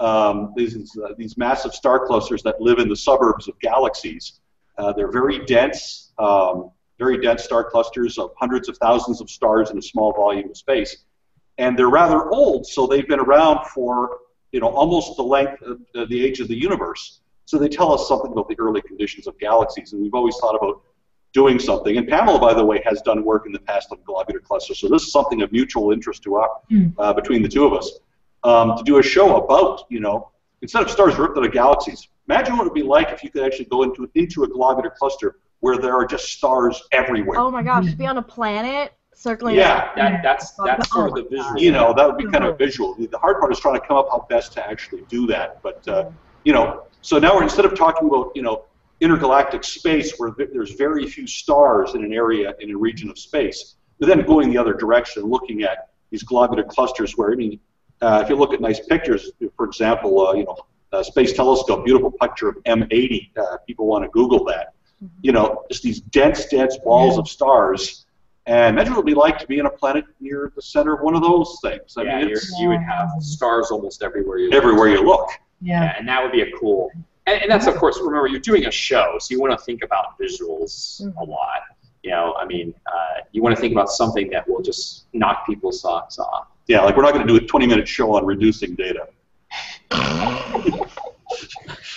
Um, these uh, these massive star clusters that live in the suburbs of galaxies. Uh, they're very dense, um, very dense star clusters of hundreds of thousands of stars in a small volume of space. And they're rather old, so they've been around for, you know, almost the length of uh, the age of the universe. So they tell us something about the early conditions of galaxies, and we've always thought about doing something. And Pamela, by the way, has done work in the past on globular clusters, so this is something of mutual interest to us, uh, between the two of us, um, to do a show about, you know, instead of stars ripped out of galaxies, imagine what it would be like if you could actually go into, into a globular cluster where there are just stars everywhere. Oh my gosh, to be on a planet? Circling yeah, that, that's that's sort of the visual. You know, that would be kind of visual. The hard part is trying to come up how best to actually do that. But uh, you know, so now we're instead of talking about you know intergalactic space where there's very few stars in an area in a region of space, but then going the other direction, looking at these globular clusters where I mean, uh, if you look at nice pictures, for example, uh, you know, uh, Space Telescope, beautiful picture of M eighty. Uh, people want to Google that. You know, just these dense, dense balls yeah. of stars. And imagine what it would be like to be on a planet near the center of one of those things. I yeah, mean, it's, you would have stars almost everywhere you look. Everywhere you look. Yeah. yeah and that would be a cool... And, and that's, of course, remember, you're doing a show, so you want to think about visuals mm-hmm. a lot. You know, I mean, uh, you want to think about something that will just knock people's socks off. Yeah, like we're not going to do a twenty-minute show on reducing data.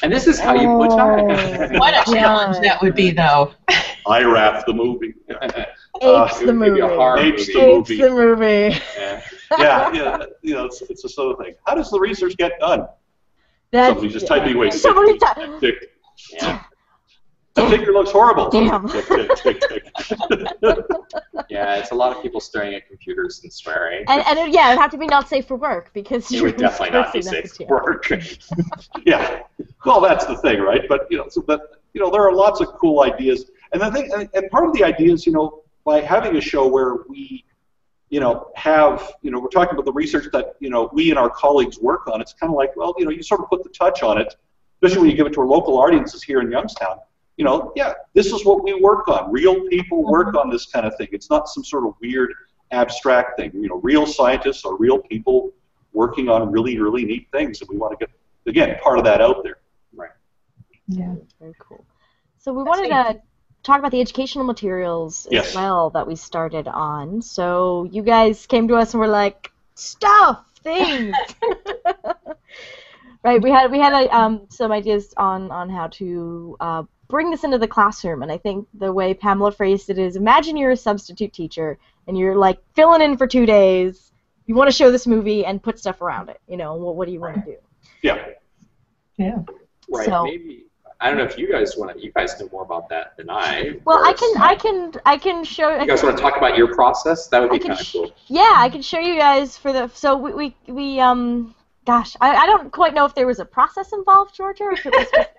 And this is how you put time. What a challenge that would be, though. I RAF the movie. Apes uh, the movie. Apes the movie. Apes the movie. Yeah, yeah, yeah. You know, it's, it's a sort of thing. How does the research get done? That's, Somebody just yeah. type away. Somebody type. Yeah. The figure looks horrible. Damn. Tick, tick, tick, tick. Yeah, it's a lot of people staring at computers and swearing. And, and it, yeah, it would have to be not safe for work because it would definitely not be safe for work. Yeah. Well, that's the thing, right? But you know, so that you know, there are lots of cool ideas, and the thing, and, and part of the idea is, you know, by having a show where we, you know, have, you know, we're talking about the research that you know we and our colleagues work on. It's kind of like, well, you know, you sort of put the touch on it, especially when you give it to our local audiences here in Youngstown. You know, yeah, this is what we work on. Real people work on this kind of thing. It's not some sort of weird, abstract thing. You know, real scientists are real people working on really, really neat things, and we want to get, again, part of that out there. Right. Yeah. Very cool. So we That's wanted great. to talk about the educational materials yes. as well that we started on. So you guys came to us and were like, stuff, things. Right. We had we had a, um, some ideas on on how to uh, bring this into the classroom, and I think the way Pamela phrased it is, imagine you're a substitute teacher and you're like filling in for two days. You want to show this movie and put stuff around it. You know, what, what do you want to do? Yeah. Yeah. Right. So, maybe. I don't know if you guys want to. You guys know more about that than I. Well, I can, I can, I can show. You guys want to talk about your process? That would be kind of cool. Yeah, I can show you guys for the. So we, we, we um, gosh, I, I don't quite know if there was a process involved, Georgia. Or if it was just,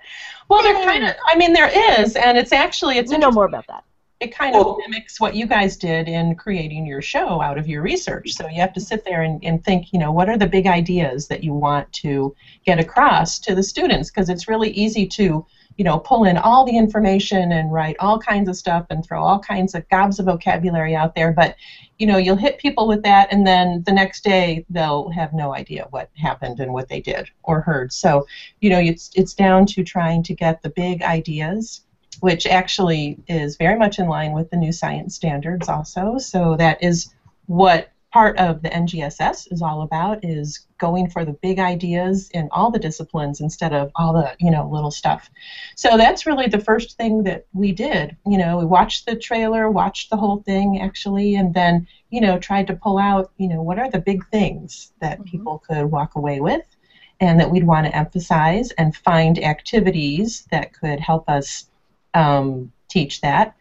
well, there kind of. I mean, there is, and it's actually it's. You know more about that. It kind of well, mimics what you guys did in creating your show out of your research. So you have to sit there and, and think, you know, what are the big ideas that you want to get across to the students? Because it's really easy to, you know, pull in all the information and write all kinds of stuff and throw all kinds of gobs of vocabulary out there. But, you know, you'll hit people with that, and then the next day they'll have no idea what happened and what they did or heard. So, you know, it's, it's down to trying to get the big ideas, which actually is very much in line with the new science standards also. So that is what part of the N G S S is all about, is going for the big ideas in all the disciplines instead of all the, you know, little stuff. So that's really the first thing that we did. You know, we watched the trailer, watched the whole thing actually, and then, you know, tried to pull out, you know, what are the big things that mm-hmm. people could walk away with and that we'd want to emphasize, and find activities that could help us Um, teach that,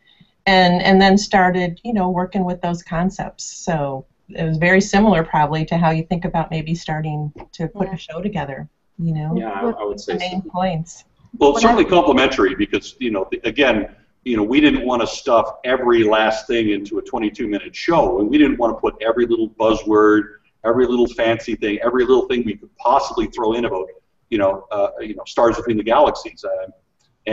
and and then started, you know, working with those concepts. So it was very similar probably to how you think about maybe starting to put yeah. a show together, you know. Yeah, I, I would say the main so. points. Well, it's certainly complementary, because, you know, the, again, you know, we didn't want to stuff every last thing into a twenty-two minute show, and we didn't want to put every little buzzword, every little fancy thing, every little thing we could possibly throw in about, you know, uh, you know, stars between the galaxies. Uh,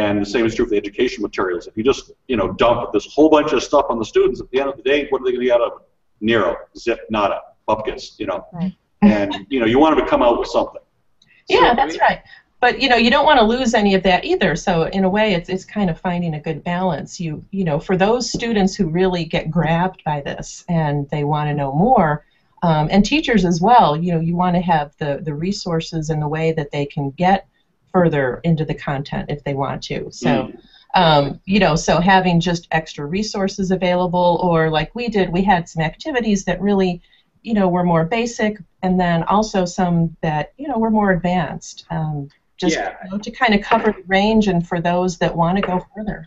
And the same is true for the education materials. If you just, you know, dump this whole bunch of stuff on the students, at the end of the day, what are they going to get out of it? Nero, zip, nada, bupkis, you know. Right. And, you know, you want them to come out with something. Yeah, so, that's I mean, right. But, you know, you don't want to lose any of that either. So, in a way, it's, it's kind of finding a good balance. You, you know, for those students who really get grabbed by this and they want to know more, um, and teachers as well, you know, you want to have the, the resources and the way that they can get further into the content if they want to. So, um, you know, so having just extra resources available, or like we did, we had some activities that really, you know, were more basic, and then also some that, you know, were more advanced. Um, just yeah. you know, to kind of cover the range, and for those that want to go further.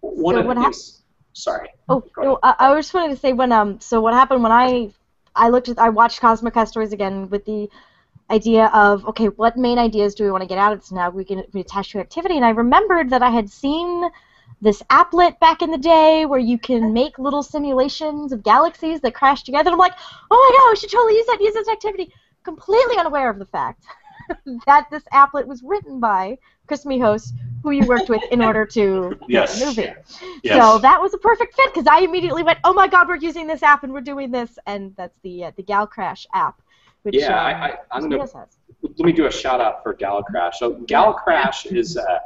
What so what happened? Sorry. Oh, no, I, I just wanted to say when um. So what happened when I I looked at I watched Cosmic Castaways again with the idea of, okay, what main ideas do we want to get out of this now? We can attach to activity. And I remembered that I had seen this applet back in the day where you can make little simulations of galaxies that crash together. And I'm like, oh my god, we should totally use that, use this activity. Completely unaware of the fact that this applet was written by Chris Mihos, who you worked with in order to yes. make the movie. Yes. So that was a perfect fit, because I immediately went, oh my god, we're using this app and we're doing this. And that's the, uh, the GalCrash app. Which, yeah, uh, I, I, I'm gonna, let me do a shout out for GalCrash. So GalCrash is a,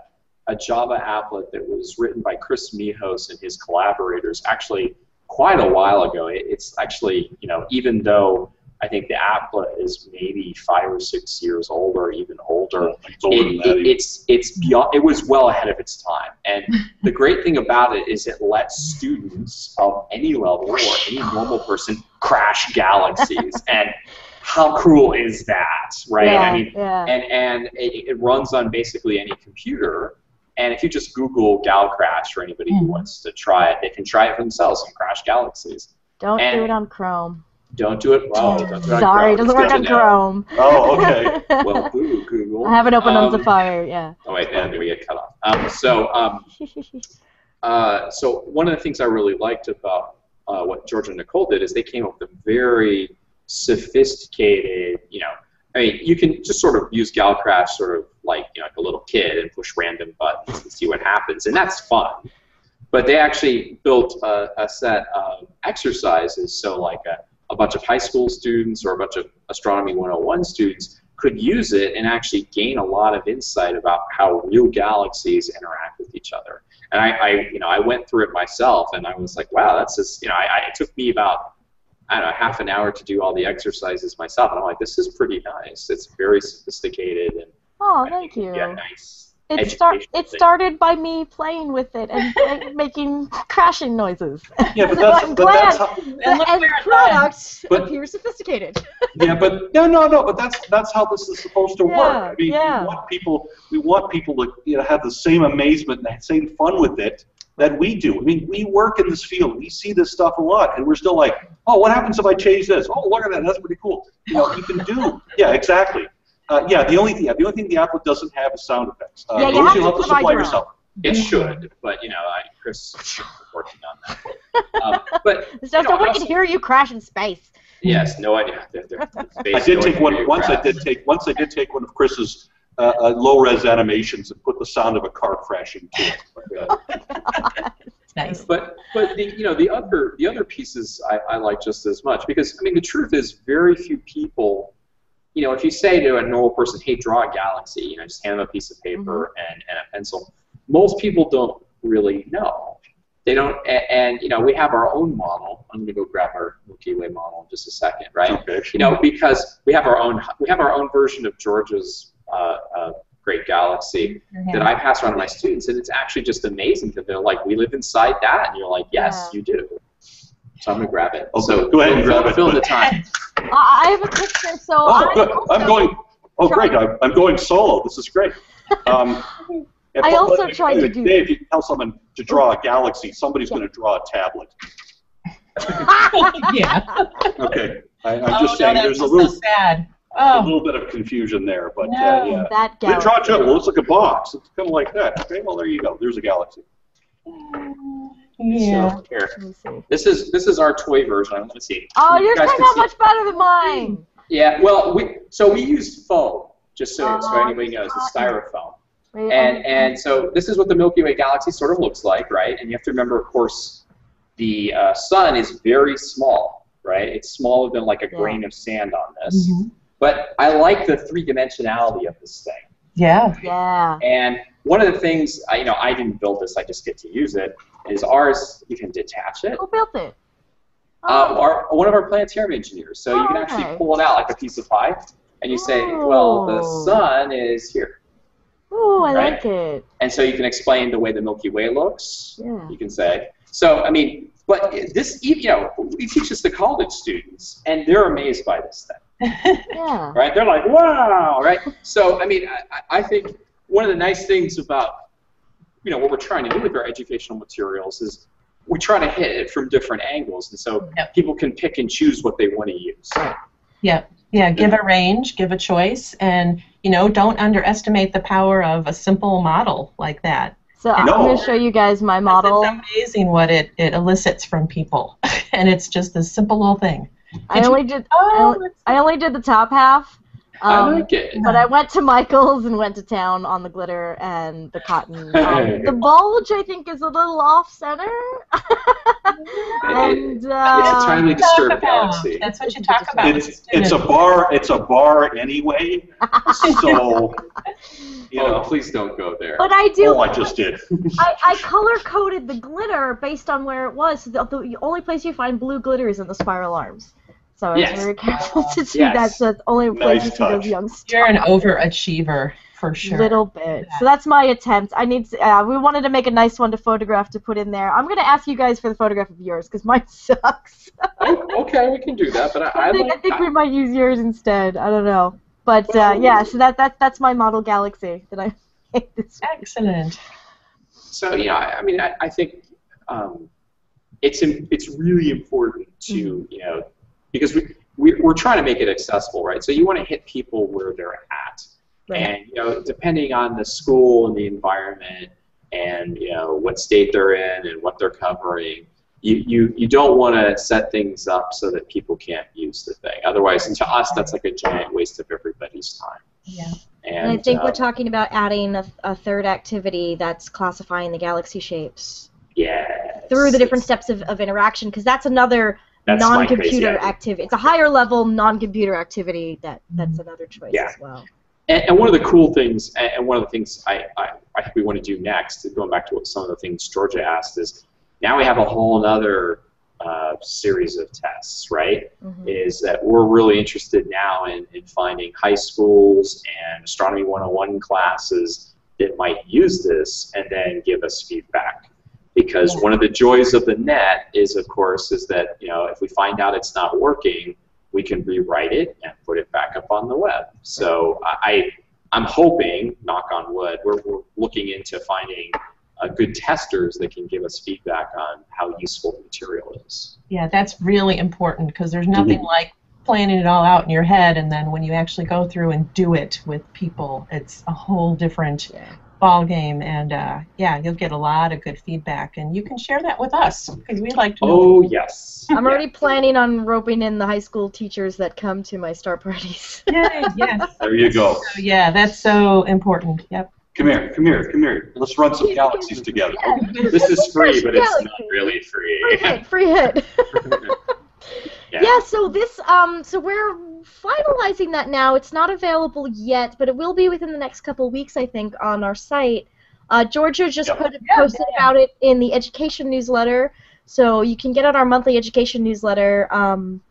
a Java applet that was written by Chris Mihos and his collaborators actually quite a while ago. It, it's actually, you know, even though I think the applet is maybe five or six years old or even older, oh, it's older it, than it, it's, it's beyond, it was well ahead of its time. And the great thing about it is it lets students of any level or any normal person crash galaxies. And how cool is that, right? Yeah, I mean, yeah. and and it, it runs on basically any computer. And if you just Google GalCrash, or anybody mm. who wants to try it, they can try it for themselves and crash galaxies. Don't and do it on Chrome. Don't do it. Well, don't do it on Sorry, Chrome. It doesn't work on Chrome. Oh, okay. Well, boo, Google. I haven't opened um, on Safari. Yeah. Oh wait, then we get cut off. Um, so, um, uh, so one of the things I really liked about uh, what George and Nicole did is they came up with a very sophisticated, you know, I mean, you can just sort of use GalCrash sort of like, you know, like a little kid and push random buttons and see what happens, and that's fun. But they actually built a, a set of exercises, so like a, a bunch of high school students or a bunch of Astronomy one oh one students could use it and actually gain a lot of insight about how real galaxies interact with each other. And I, I you know, I went through it myself, and I was like, wow, that's just, you know, I, I, it took me about, I don't know, half an hour to do all the exercises myself, and I'm like, this is pretty nice. It's very sophisticated. And oh, thank you. Yeah, nice. It, start, it started by me playing with it and like, making crashing noises. Yeah, but so that's, I'm but glad that's how, the end product but, appears sophisticated. Yeah, but no, no, no. But that's that's how this is supposed to yeah, work. I mean, yeah. we want people we want people to you know, have the same amazement and the same fun with it that we do. I mean, we work in this field. We see this stuff a lot, and we're still like, oh, what happens if I change this? Oh, look at that. That's pretty cool. You know, you can do. Yeah, exactly. Uh, yeah, the only thing yeah, the only thing the app doesn't have is sound effects. Uh, yeah, you have, you have to supply yourself. It should, but you know, I, Chris is working on that. Um, but it's just so we can hear you crash in space. Yes, no idea. They're, they're space, I did no take one once. Crash. I did take once. I did take one of Chris's uh, uh, low-res animations and put the sound of a car crashing to it. But, uh, nice. But but the you know the other the other pieces I, I like just as much, because I mean the truth is very few people. You know, if you say to a normal person, hey, draw a galaxy, you know, just hand them a piece of paper and, and a pencil, most people don't really know. They don't, and, and, you know, we have our own model. I'm going to go grab our Milky Way model in just a second, right? Okay. You know, because we have our own, we have our own version of George's uh, uh, great galaxy that I pass around to my students, and it's actually just amazing because they're like, we live inside that, and you're like, yes, yeah. you do. So I'm going to grab it. Okay. So go ahead and grab it. Fill the time. Uh, I have a picture, so oh, good. I'm going. Oh, great! I'm, I'm going solo. This is great. Um, I also tried to do. If you tell someone to draw a galaxy, somebody's yeah. going to draw a tablet. yeah. Okay. I, I'm just oh, saying, no, there's a little, so sad. Oh. a little bit of confusion there, but no, uh, yeah. That galaxy. Draw a tablet. It looks like a box. It's kind of like that. Okay. Well, there you go. There's a galaxy. Yeah. So, here. This is this is our toy version. I want to see. Oh, yours turned out much better than mine. Yeah. Well, we so we used foam, just so, uh, so anybody knows, it's styrofoam. Wait, and um, and so this is what the Milky Way galaxy sort of looks like, right? And you have to remember, of course, the uh, sun is very small, right? It's smaller than like a yeah. grain of sand on this. Mm-hmm. But I like the three dimensionality of this thing. Yeah. Yeah. And one of the things, you know, I didn't build this. I just get to use it. Is ours? You can detach it. Who built it? Oh. Uh, our, one of our planetarium engineers. So oh, you can actually okay. pull it out like a piece of pie, and you oh. say, "Well, the sun is here." Ooh, I right? like it. And so you can explain the way the Milky Way looks. Yeah. You can say. So I mean, but this, you know, we teach this to college students, and they're amazed by this thing. yeah. Right? They're like, "Wow!" Right? So I mean, I, I think one of the nice things about you know, what we're trying to do with our educational materials is we try to hit it from different angles, and so yep. people can pick and choose what they want to use. Yeah, yeah, give a range, give a choice, and, you know, don't underestimate the power of a simple model like that. So no. I'm going to show you guys my model. It's amazing what it, it elicits from people, and it's just this simple little thing. I only, you, did, oh, I, I only did the top half. Um, I like it. But I went to Michael's and went to town on the glitter and the cotton. Um, the bulge, I think, is a little off-center. and, uh, it's a timely disturbed galaxy. That's what you talk about. It's, it's a bar. It's a bar anyway. So, you know, oh, please don't go there. But I do. Oh, I just did. I, I color-coded the glitter based on where it was. So the, the only place you find blue glitter is in the spiral arms. So I was yes. very careful to do yes. that, so that's only place nice to see those young stars. You're an overachiever, for sure. A little bit. Yeah. So that's my attempt. I need to, uh, we wanted to make a nice one to photograph to put in there. I'm going to ask you guys for the photograph of yours, because mine sucks. Okay, we can do that, but I, I, I think, like, I think I, we might use yours instead. I don't know. But, uh, yeah, so that, that that's my model galaxy that I made this week. Excellent. So, you know, I, I mean, I, I think um, it's, it's really important to, you know, because we, we, we're trying to make it accessible, right? So you want to hit people where they're at. Right. And, you know, depending on the school and the environment and, you know, what state they're in and what they're covering, you, you, you don't want to set things up so that people can't use the thing. Otherwise, and to us, that's like a giant waste of everybody's time. Yeah. And, and I think um, we're talking about adding a, a third activity that's classifying the galaxy shapes. Yeah. Through the different steps of, of interaction, because that's another non-computer activity. It's a higher level non-computer activity that that's another choice yeah. as well. And, and one of the cool things, and one of the things I, I, I think we want to do next, going back to what some of the things Georgia asked, is now we have a whole other uh, series of tests, right? Mm-hmm. Is that we're really interested now in, in finding high schools and Astronomy one oh one classes that might use this and then give us feedback. Because one of the joys of the net is, of course, is that, you know, if we find out it's not working, we can rewrite it and put it back up on the web. So I, I'm hoping, knock on wood, we're, we're looking into finding uh, good testers that can give us feedback on how useful the material is. Yeah, that's really important, because there's nothing mm-hmm. like planning it all out in your head, and then when you actually go through and do it with people, it's a whole different... Yeah. ball game, and uh, yeah, you'll get a lot of good feedback, and you can share that with us because we like to know. Oh yes. I'm already yeah. planning on roping in the high school teachers that come to my star parties. Yay! Yes. There you go. So, yeah, that's so important. Yep. Come here, come here, come here. Let's run some galaxies together. Yeah. This is free, but it's not really free. Free hit. Free hit. Yeah. yeah. So this, um, so we're finalizing that now. It's not available yet, but it will be within the next couple weeks, I think, on our site. Uh, Georgia just yep. put, yeah, posted yeah. about it in the education newsletter, so you can get on our monthly education newsletter. Um,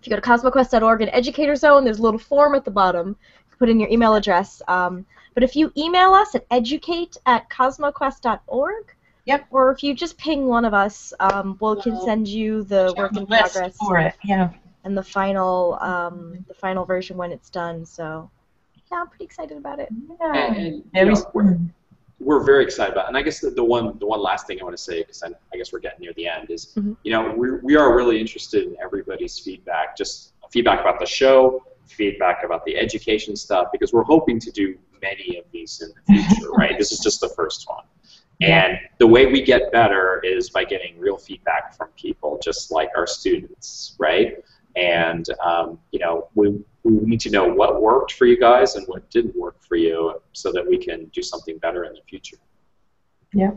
if you go to cosmoquest dot org and Educator Zone, there's a little form at the bottom. You put in your email address. Um, but if you email us at educate at cosmoquest dot org. Yep. Or if you just ping one of us, um, we'll can send you the Check work the in list progress for it. Yeah. And the final, um, the final version when it's done. So, yeah, I'm pretty excited about it. Yeah. And, and, you know, we're, we're very excited about it. And I guess the, the one, the one last thing I want to say, because I, I guess we're getting near the end, is mm-hmm. you know we we are really interested in everybody's feedback, just feedback about the show, feedback about the education stuff, because we're hoping to do many of these in the future, right? This is just the first one. And the way we get better is by getting real feedback from people, just like our students, right? And, um, you know, we, we need to know what worked for you guys and what didn't work for you so that we can do something better in the future. Yeah.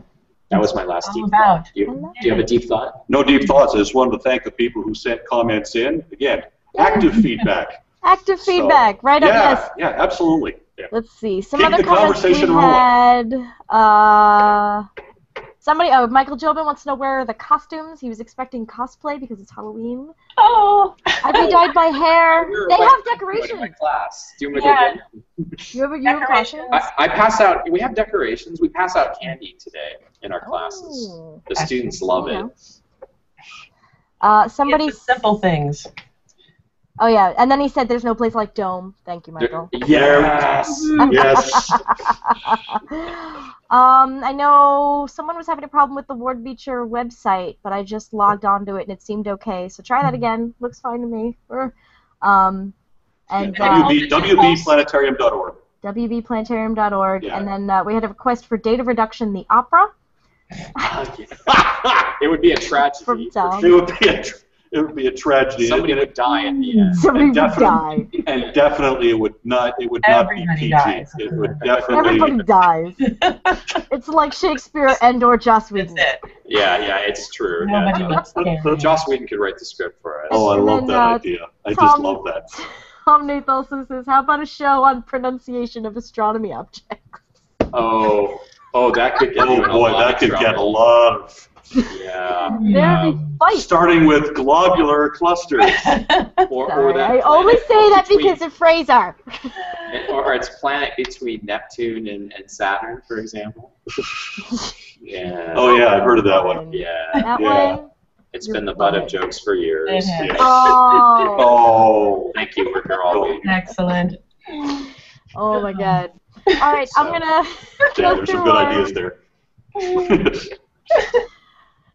That was my last deep thought. Do you, do you have a deep thought? No deep thoughts. I just wanted to thank the people who sent comments in. Again, active feedback. Active feedback, so, right on yeah, this. Yeah, absolutely. Yeah. Let's see. Some Keep other comments we had. Uh, somebody, oh, Michael Jobin wants to know where are the costumes. He was expecting cosplay because it's Halloween. Oh. I they dyed my hair. They like, have decorations. My class. Do you want to yeah. go get you have, you have decorations? I, I pass out. We have decorations. We pass out candy today in our oh. classes. The That's students love you know. it. Uh, somebody. It's the simple things. Oh, yeah, and then he said there's no place like Dome. Thank you, Michael. Yes. Yes. um, I know someone was having a problem with the Ward Beecher website, but I just logged onto it, and it seemed okay. So try that again. Looks fine to me. Um, and yeah, W B planetarium dot org. Uh, W B planetarium dot org. Yeah. And then uh, we had a request for Data Reduction, the opera. It would be a tragedy. From it would be a tragedy. It would be a tragedy. Somebody would die in the end. Somebody would die. And definitely it would not, it would not be P G. It would definitely... Everybody dies. It's like Shakespeare and or Joss Whedon. That's it. Yeah, yeah, it's true. Nobody loves it. Joss Whedon could write the script for us. Oh, I love that idea. I just love that. Tom Nath also says, how about a show on pronunciation of astronomy objects? Oh, oh, that could get... Oh, boy, that could get a lot of... Yeah. Um, starting with globular clusters. or, or that I only say that between, because of Fraser. Or its planet between Neptune and, and Saturn, for example. yeah. Oh yeah, I've heard of that one. Yeah. That yeah. one? It's You're been the butt of jokes for years. It has. Yeah. Oh. oh. Thank you for your all. Excellent. Oh my God. All right, so, I'm gonna. Yeah, there's some good our... ideas there.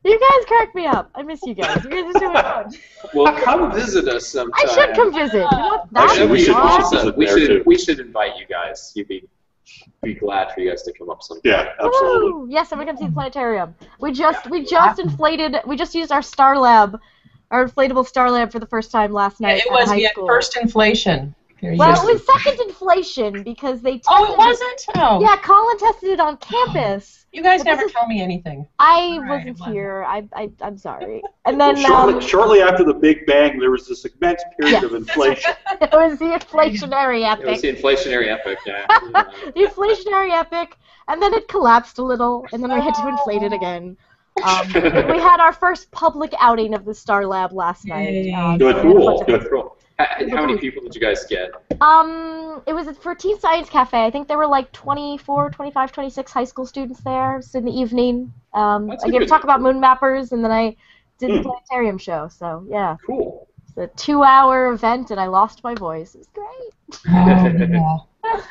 You guys crack me up. I miss you guys. You guys are so much fun. Well, come visit us sometime. I should come visit. Actually, we should, we should, visit we should, we should invite you guys. You'd be, be glad for you guys to come up sometime. Yeah, absolutely. Woo! Yes, and we're going to see the planetarium. We just, we just inflated, we just used our Starlab, our inflatable Starlab for the first time last night. Yeah, it was the first inflation. Well, it was second inflation because they tested Oh, it wasn't? Oh. Yeah, Colin tested it on campus. You guys never tell me anything. I right, wasn't here. I, I, I'm sorry. And then shortly, um, shortly after the Big Bang, there was this immense period yes. of inflation. It was the inflationary epic. It was the inflationary epic, yeah. The inflationary epic, and then it collapsed a little, and then we had to inflate it again. Um, we had our first public outing of the Starlab last night. Um, Good rule. Good rule. How many people did you guys get? Um, it was for Teen Science Cafe. I think there were like twenty-four, twenty-five, twenty-six high school students there so in the evening. Um, I gave a talk about moon mappers, and then I did mm. the planetarium show. So yeah, cool. It's a two-hour event, and I lost my voice. It was great. Oh, yeah.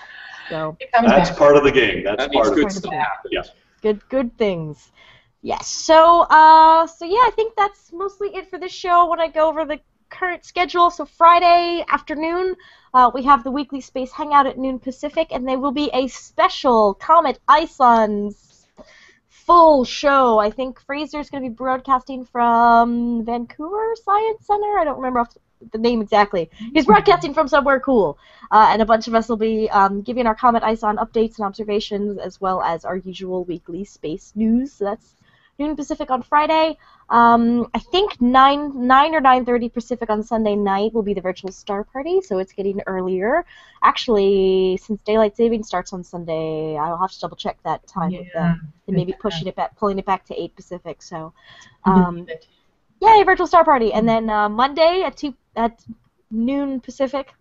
So that's back. part of the game. That's that part of good stuff. Yeah. Good, good things. Yes. So, uh, so yeah, I think that's mostly it for this show. When I go over the current schedule, so Friday afternoon uh, we have the weekly space hangout at noon Pacific, and there will be a special Comet ISON full show. I think Fraser's going to be broadcasting from Vancouver Science Center. I don't remember off the name exactly. He's broadcasting from somewhere cool, uh, and a bunch of us will be um, giving our Comet ISON updates and observations, as well as our usual weekly space news. So that's noon Pacific on Friday. Um, I think nine, nine or nine thirty Pacific on Sunday night will be the virtual star party, so it's getting earlier. Actually, since daylight saving starts on Sunday, I'll have to double check that time yeah, with them. They may be pushing it back, pulling it back to eight Pacific. So, um, yay, virtual star party! And then uh, Monday at two at noon Pacific.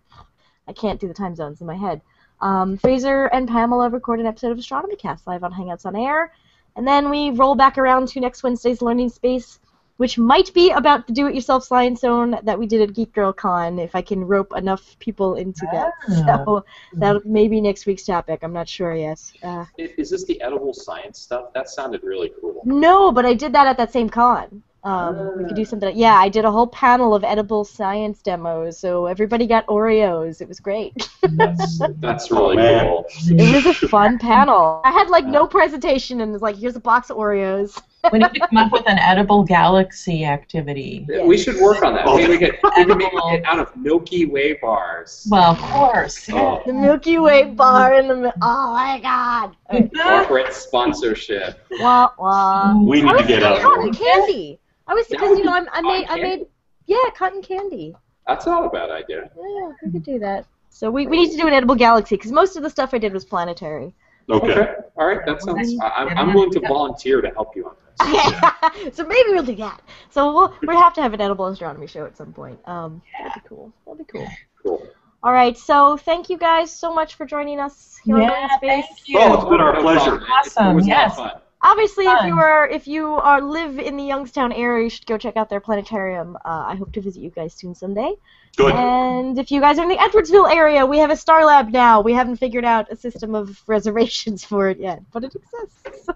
I can't do the time zones in my head. Um, Fraser and Pamela record an episode of Astronomy Cast live on Hangouts on Air. And then we roll back around to next Wednesday's Learning Space, which might be about the do-it-yourself science zone that we did at Geek Girl Con, if I can rope enough people into that. Ah. So that may be next week's topic. I'm not sure yet. Uh, Is this the edible science stuff? That sounded really cool. No, but I did that at that same con. Um, uh. We could do something. Yeah, I did a whole panel of edible science demos, so everybody got Oreos. It was great. That's, that's really cool. It was a fun panel. I had like no presentation, and it was like, here's a box of Oreos. We need to come up with an edible galaxy activity. Yes. We should work on that. Oh. We could make it out of Milky Way bars. Well, of course. Oh. The Milky Way bar in the... Oh, my God. Okay. Corporate sponsorship. Wah, wah. We need to get out of candy. I was because you know I'm, I made I made yeah cotton candy. That's not a bad idea. Yeah, we could do that. So we, we need to do an edible galaxy because most of the stuff I did was planetary. Okay. okay. All right. That sounds. I'm I'm willing to volunteer to help you on that. Okay. So maybe we'll do that. So we'll we have to have an edible astronomy show at some point. Um, yeah. That'd be cool. That'd be cool. Cool. All right, so thank you guys so much for joining us here yeah, on Space. Thank you. Oh, it's been our pleasure. Awesome. It yes. Fun. Obviously, Fun. if you are if you are live in the Youngstown area, you should go check out their planetarium. Uh, I hope to visit you guys soon someday. Good. And if you guys are in the Edwardsville area, we have a Starlab now. We haven't figured out a system of reservations for it yet, but it exists.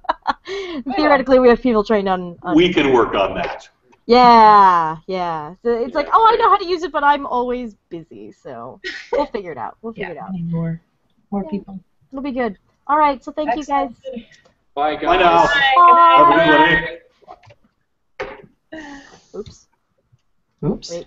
Theoretically, we have people trained on. on we can work on that. Yeah, yeah. So it's yeah, like, oh, I know how to use it, but I'm always busy, so we'll figure it out. We'll figure yeah, it out. Need more, more yeah. people. It'll be good. All right, so thank Excellent. you guys. Bye, guys. Bye now. Bye. Bye. Bye. Bye. Oops. Oops. Wait.